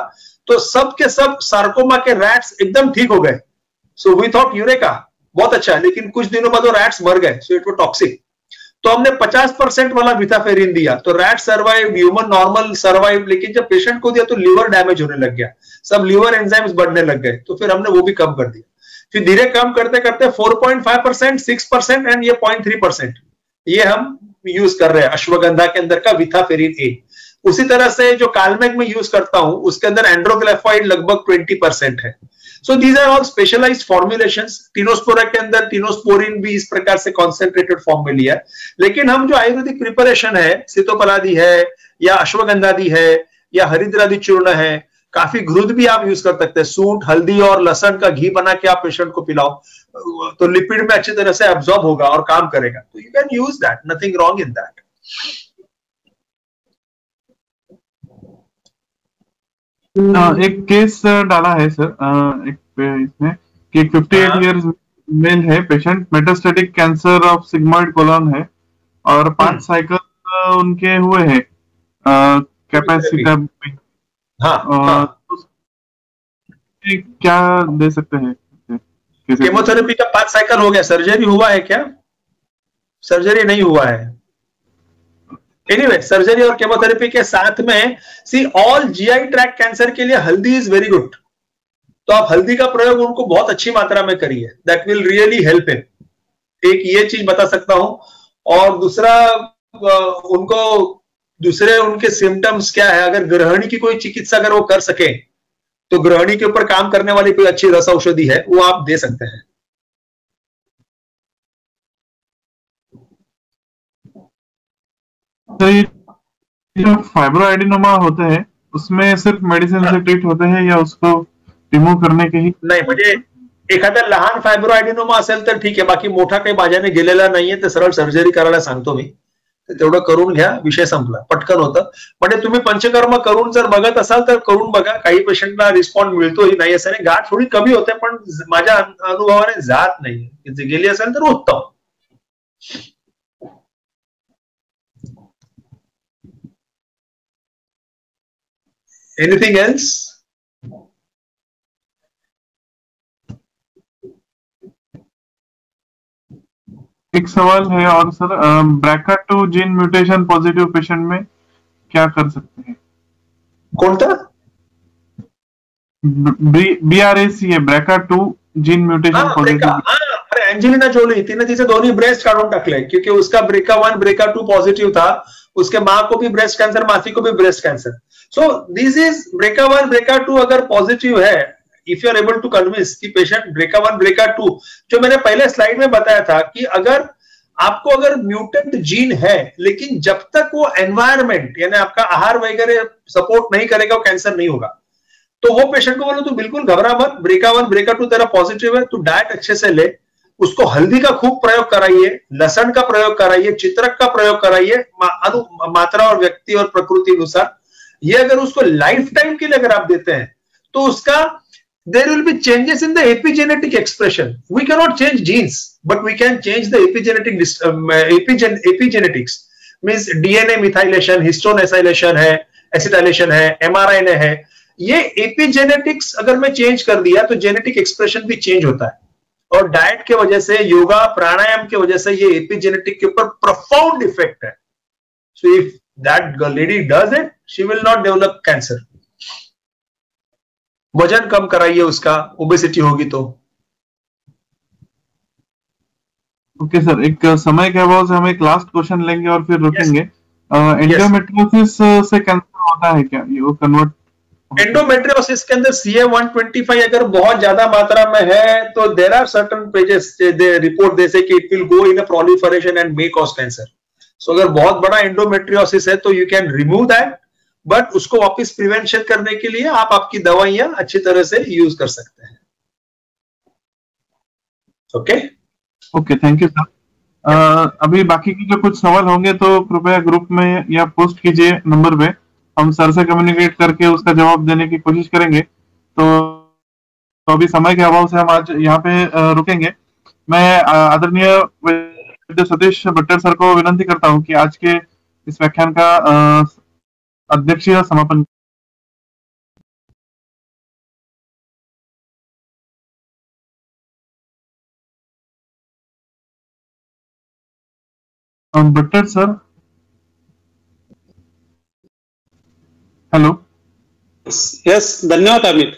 तो सब के सब सार्कोमा के रैट्स एकदम ठीक हो गए। सो वी थॉट यूरेका, बहुत अच्छा, लेकिन कुछ दिनों बाद वो रैट्स मर गए, सो इट वाज टॉक्सिक। तो हमने फिफ्टी परसेंट वाला विथाफेरिन दिया तो rat survive, human normal survive, लेकिन जब पेशेंट को दिया तो लीवर डैमेज होने लग गया, सब लीवर एंजाइम्स बढ़ने लग गए, तो फिर हमने वो भी कम कर दिया। फिर धीरे कम करते करते four point five percent, six percent and ये पॉइंट थ्री परसेंट, ये हम यूज कर रहे हैं अश्वगंधा के अंदर का विथाफेरिन ए। उसी तरह से जो कालमेघ में यूज करता हूं उसके अंदर एंड्रोग्लाइफाइड लगभग ट्वेंटी परसेंट है। So these are all specialized formulations. Tinospora के अंदर टीनोस्पोरिन भी इस प्रकार से concentrated form में लिया। लेकिन हम जो आयुर्वेदिक प्रिपरेशन है, सितोपलादी है या अश्वगंधादी है या हरिद्रादी चूर्ण है, काफी घृत भी आप यूज कर सकते हैं। सूंठ, हल्दी और लहसुन का घी बना के आप पेशेंट को पिलाओ तो लिपिड में अच्छी तरह से एब्जॉर्ब होगा और काम करेगा। तो you can use that, nothing wrong in that. एक केस डाला है सर एक इसमें कि अट्ठावन इयर्स मेल है patient, metastatic cancer of sigmoid colon है और पांच साइकिल उनके हुए हैं कैपेसिटा। हाँ, हाँ. क्या दे सकते हैं? केमोथेरेपी का पांच साइकिल हो गया। सर्जरी हुआ है क्या? सर्जरी नहीं हुआ है। एनीवे, सर्जरी और केमोथेरेपी के साथ में सी ऑल जीआई ट्रैक कैंसर के लिए हल्दी इज वेरी गुड। तो आप हल्दी का प्रयोग उनको बहुत अच्छी मात्रा में करिए, that will really help him. एक ये चीज बता सकता हूं। और दूसरा, उनको दूसरे उनके सिम्टम्स क्या है, अगर ग्रहणी की कोई चिकित्सा अगर वो कर सके तो ग्रहणी के ऊपर काम करने वाली कोई अच्छी रस औषधि है वो आप दे सकते हैं। तो ये जो फाइब्रोएडिनोमा होते हैं उसमें सिर्फ मेडिसिन से ट्रीट होते हैं या उसको रिमूव करने के ही? नाही, म्हणजे एखादा लहान फायब्रोएडिनोमा असेल तर ठीक आहे, बाकी मोठा काही माझ्याने गेलेला नाहीये, तर सरळ सर्जरी करायला सांगतो मी, तेवढं करून घ्या, विषय संपला, पटकन होतं। म्हणजे तुम्ही पंचकर्म करून जर बघत असाल तर करून बघा, काही पेशंटला रिस्पॉन्स मिळतोही नाही असं नाही, गाठ थोडी कमी होते पण माझ्या अनुभवाने जात नाही, गेली असेल तर उत्तम। Anything else? एक सवाल है और sir, BRCA two gene mutation positive patient में क्या कर सकते हैं? कौन था? बी आर ए सी है, BRCA two gene mutation positive. Angelina Jolie, तिने तिचे दोन्ही ब्रेस्ट काढून टाकले क्योंकि उसका BRCA one BRCA two positive था, उसके माँ को भी ब्रेस्ट कैंसर, मासी को भी breast cancer. So this is BRCA one BRCA two अगर पॉजिटिव है, if you are able to convince कि patient BRCA one BRCA two, जो मैंने पहले स्लाइड में बताया था कि अगर आपको अगर म्यूटेंट जीन है लेकिन जब तक वो एनवायरमेंट यानी आपका आहार वगैरह सपोर्ट नहीं करेगा वो कैंसर नहीं होगा। तो वो पेशेंट को बोलो तू बिल्कुल घबरा मत, ब्रेका वन ब्रेका टू तेरा पॉजिटिव है, तू डाइट अच्छे से ले, उसको हल्दी का खूब प्रयोग कराइए, लहसुन का प्रयोग कराइए, चित्रक का प्रयोग कराइए, अनु मात्रा और व्यक्ति और प्रकृति अनुसार। ये अगर उसको लाइफ टाइम के लिए अगर आप देते हैं तो उसका there will be changes in the epigenetic expression. We can not change genes but we can change the epigenetic epigenetics, means DNA methylation, histone acylation है, एसिटाइलेशन है, एमआरएनए है, ये एपिजेनेटिक्स अगर मैं चेंज कर दिया तो जेनेटिक एक्सप्रेशन भी चेंज होता है, और डाइट के वजह से, योगा प्राणायाम के वजह से ये एपिजेनेटिक के ऊपर प्रोफाउंड इफेक्ट है. So if that lady does it, she will not develop cancer. वजन कम कराइए उसका, ओबेसिटी होगी तो. ओके okay, सर, एक समय के अभाव से हम एक लास्ट क्वेश्चन लेंगे और फिर रुकेंगे. Endometriosis yes. uh, से कैंसर होता है क्या? ये वो कन्वर्ट एंडोमेट्रियोसिस के अंदर C A one two five अगर बहुत ज्यादा मात्रा में है तो there are certain pages they report जैसे कि it will go in a proliferation and may cause cancer. So अगर बहुत बड़ा एंडोमेट्रियोसिस है तो you can remove that, but उसको वापस प्रिवेंशन करने के लिए आप आपकी दवाइयां अच्छी तरह से यूज कर सकते हैं. Okay okay thank you sir. अभी बाकी के जो कुछ सवाल होंगे तो कृपया ग्रुप में या पोस्ट कीजिए नंबर पे, हम सर से कम्युनिकेट करके उसका जवाब देने की कोशिश करेंगे. तो, तो अभी समय के अभाव से हम आज यहाँ पे uh, रुकेंगे. मैं आदरणीय uh, सतीश बट्टर सर को विनती करता हूँ कि आज के इस व्याख्यान का uh, अध्यक्षीय समापन. Butter sir, hello. यस, धन्यवाद अमित.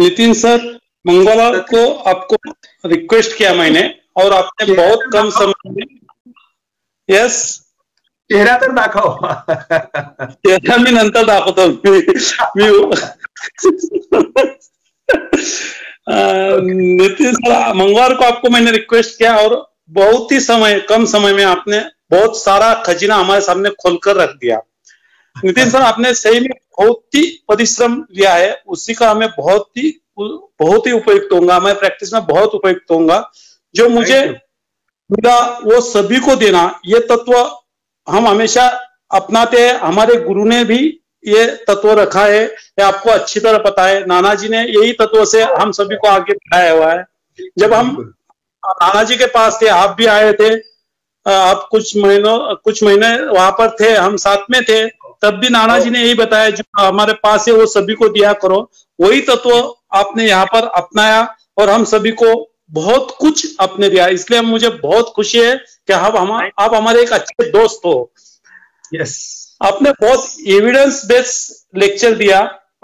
नितिन सर, मंगलवार को आपको रिक्वेस्ट किया मैंने और आपने बहुत कम समय में. यस, चेहरा तर दाखव. चेहरा मी नंतर दाखवतो. मी नितिन सर, मंगलवार को आपको मैंने रिक्वेस्ट किया और बहुत ही समय, कम समय में आपने बहुत सारा खजिना हमारे सामने खोलकर रख दिया. नितिन सर, आपने सही में बहुत ही परिश्रम लिया है, उसी का हमें बहुत ही बहुत ही उपयुक्त होगा, हमारे प्रैक्टिस में बहुत उपयुक्त होगा. जो मुझे मिला वो सभी को देना, ये तत्व हम हमेशा अपनाते हैं. हमारे गुरु ने भी ये तत्व रखा है, ये आपको अच्छी तरह पता है. नाना जी ने यही तत्व से हम सभी को आगे बढ़ाया हुआ है. जब हम नाना जी के पास थे, आप भी आए थे, आप कुछ महीनों कुछ महीने वहां पर थे, हम साथ में थे, तब भी नाना जी ने यही बताया, जो हमारे पास है वो सभी को दिया करो. वही तत्व आपने यहाँ पर अपनाया और हम सभी को बहुत कुछ आपने दिया. इसलिए मुझे बहुत खुशी है कि आप हम आप हमारे एक अच्छे दोस्त हो. यस, आपने बहुत एविडेंस बेस्ड लेक्चर दिया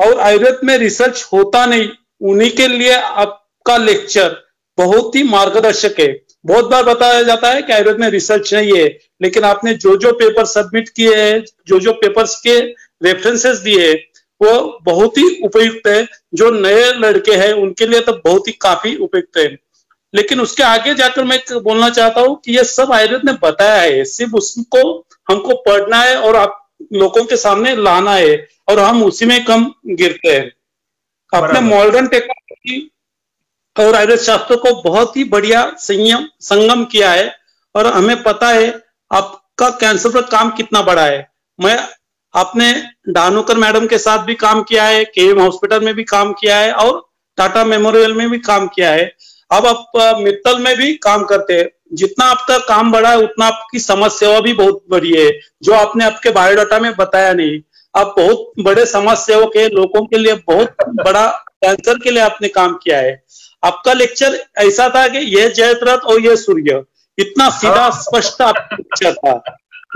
और आयुर्वेद में रिसर्च होता नहीं, उन्हीं के लिए आपका लेक्चर बहुत ही मार्गदर्शक है. बहुत बार बताया जाता है कि आयुर्वेद में रिसर्च नहीं है, लेकिन आपने जो जो पेपर सबमिट किए हैं, जो जो पेपर्स के रेफरेंसेस दिए, वो बहुत ही उपयुक्त है. जो नए लड़के हैं उनके लिए तो बहुत ही काफी उपयुक्त है. लेकिन उसके आगे जाकर मैं बोलना चाहता हूँ कि ये सब आयुर्वेद ने बताया है, सिर्फ उसको हमको पढ़ना है और आप लोगों के सामने लाना है, और हम उसी में कम गिरते हैं. अपने मॉडर्न टेक्नोलॉजी और आयुर्वेद शास्त्र को बहुत ही बढ़िया संयम संगम किया है, और हमें पता है आपका कैंसर पर काम कितना बड़ा है. मैं आपने डानूकर मैडम के साथ भी काम किया है, केएम हॉस्पिटल में भी काम किया है, और टाटा मेमोरियल में भी काम किया है. अब आप मित्तल में भी काम करते हैं. जितना आपका काम बढ़ा है, उतना आपकी समाज सेवा भी बहुत बड़ी है, जो आपने आपके बायोडाटा में बताया नहीं. आप बहुत बड़े समाज सेवक है, लोगों के लिए बहुत बड़ा कैंसर के लिए आपने काम किया है. आपका लेक्चर ऐसा था कि यह जयद्रथ और यह सूर्य, इतना सीधा स्पष्ट आपका लेक्चर था.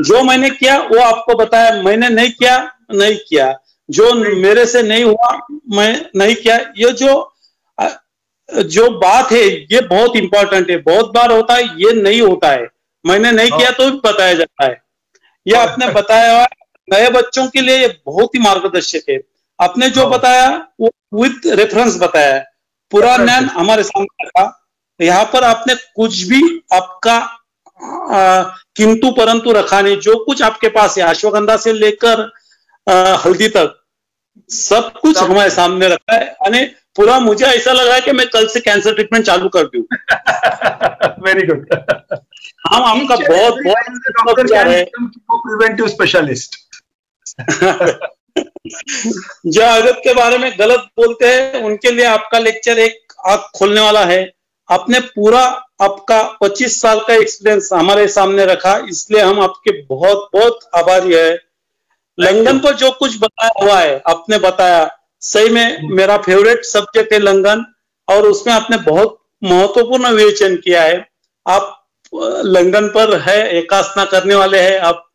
जो मैंने किया वो आपको बताया, मैंने नहीं किया नहीं किया जो मेरे से नहीं हुआ मैं नहीं किया. ये जो जो बात है ये बहुत इंपॉर्टेंट है. बहुत बार होता है ये नहीं होता है, मैंने नहीं किया तो भी बताया जाता है. ये आपने बताया हुआ नए बच्चों के लिए ये बहुत ही मार्गदर्शक है. आपने जो बताया वो विथ रेफरेंस बताया है, पूरा ज्ञान हमारे सामने था. यहाँ पर आपने कुछ भी आपका किंतु परंतु रखा नहीं. जो कुछ आपके पास है, अश्वगंधा से लेकर हल्दी तक, सब कुछ हमारे सामने रखा है. यानी पूरा मुझे ऐसा लगा है कि मैं कल से कैंसर ट्रीटमेंट चालू कर दूं. Very good. हम आपका बहुत बहुत प्रिवेंटिव स्पेशलिस्ट. जो आयुर्वेद के बारे में गलत बोलते हैं उनके लिए आपका लेक्चर एक आंख खोलने वाला है. आपने पूरा आपका पच्चीस साल का एक्सपीरियंस हमारे सामने रखा, इसलिए हम आपके बहुत बहुत आभारी है. लंदन तो जो कुछ बताया हुआ है आपने बताया, सही में मेरा फेवरेट सब्जेक्ट है लंदन, और उसमें आपने बहुत महत्वपूर्ण विवेचन किया है। आप लंदन पर है, एकासना करने वाले हैं आप,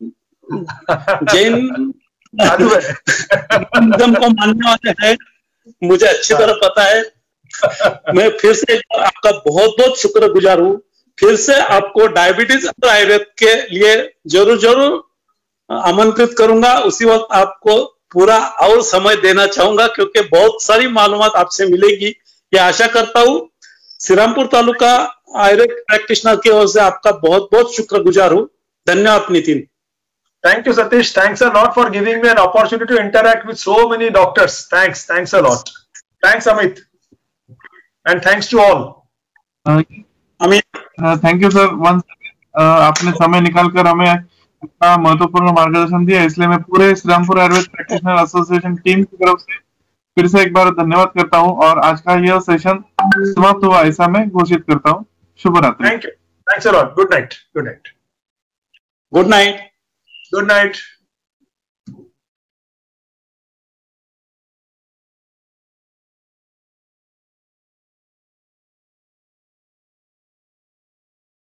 जैन धर्म को मानने वाले हैं, मुझे अच्छी तरह पता है। मैं फिर से आपका बहुत बहुत शुक्रगुजार हूँ। फिर से आपको डायबिटीज और आयुर्वेद के लिए जरूर जरूर आमंत्रित करूंगा। उसी वक्त आपको पूरा और समय देना चाहूंगा क्योंकि बहुत सारी मालूमात आपसे मिलेगी, ये आशा करता हूँ। श्रीरामपुर तालुका आयुर्वेद प्रैक्टिशनर की ओर से आपका बहुत बहुत शुक्रगुजार हूँ। धन्यवाद Nitin. Thank you, Satish. Thanks a lot for giving me an opportunity to interact with so many doctors. Thanks. Thanks a lot. Thanks, Amit. And thanks to all. Uh, Amit. Uh, thank you, sir. Once uh, आपने समय निकालकर हमें इतना महत्वपूर्ण मार्गदर्शन दिया, इसलिए मैं पूरे Shrirampur Ayurveda practitioner association team की तरफ से फिर से एक बार धन्यवाद करता हूँ और आज का यह सेशन समाप्त हुआ ऐसा मैं घोषित करता हूँ। शुभ रात्रि। Thank you. Thanks a lot. Good night. Good night. Good night. Good night.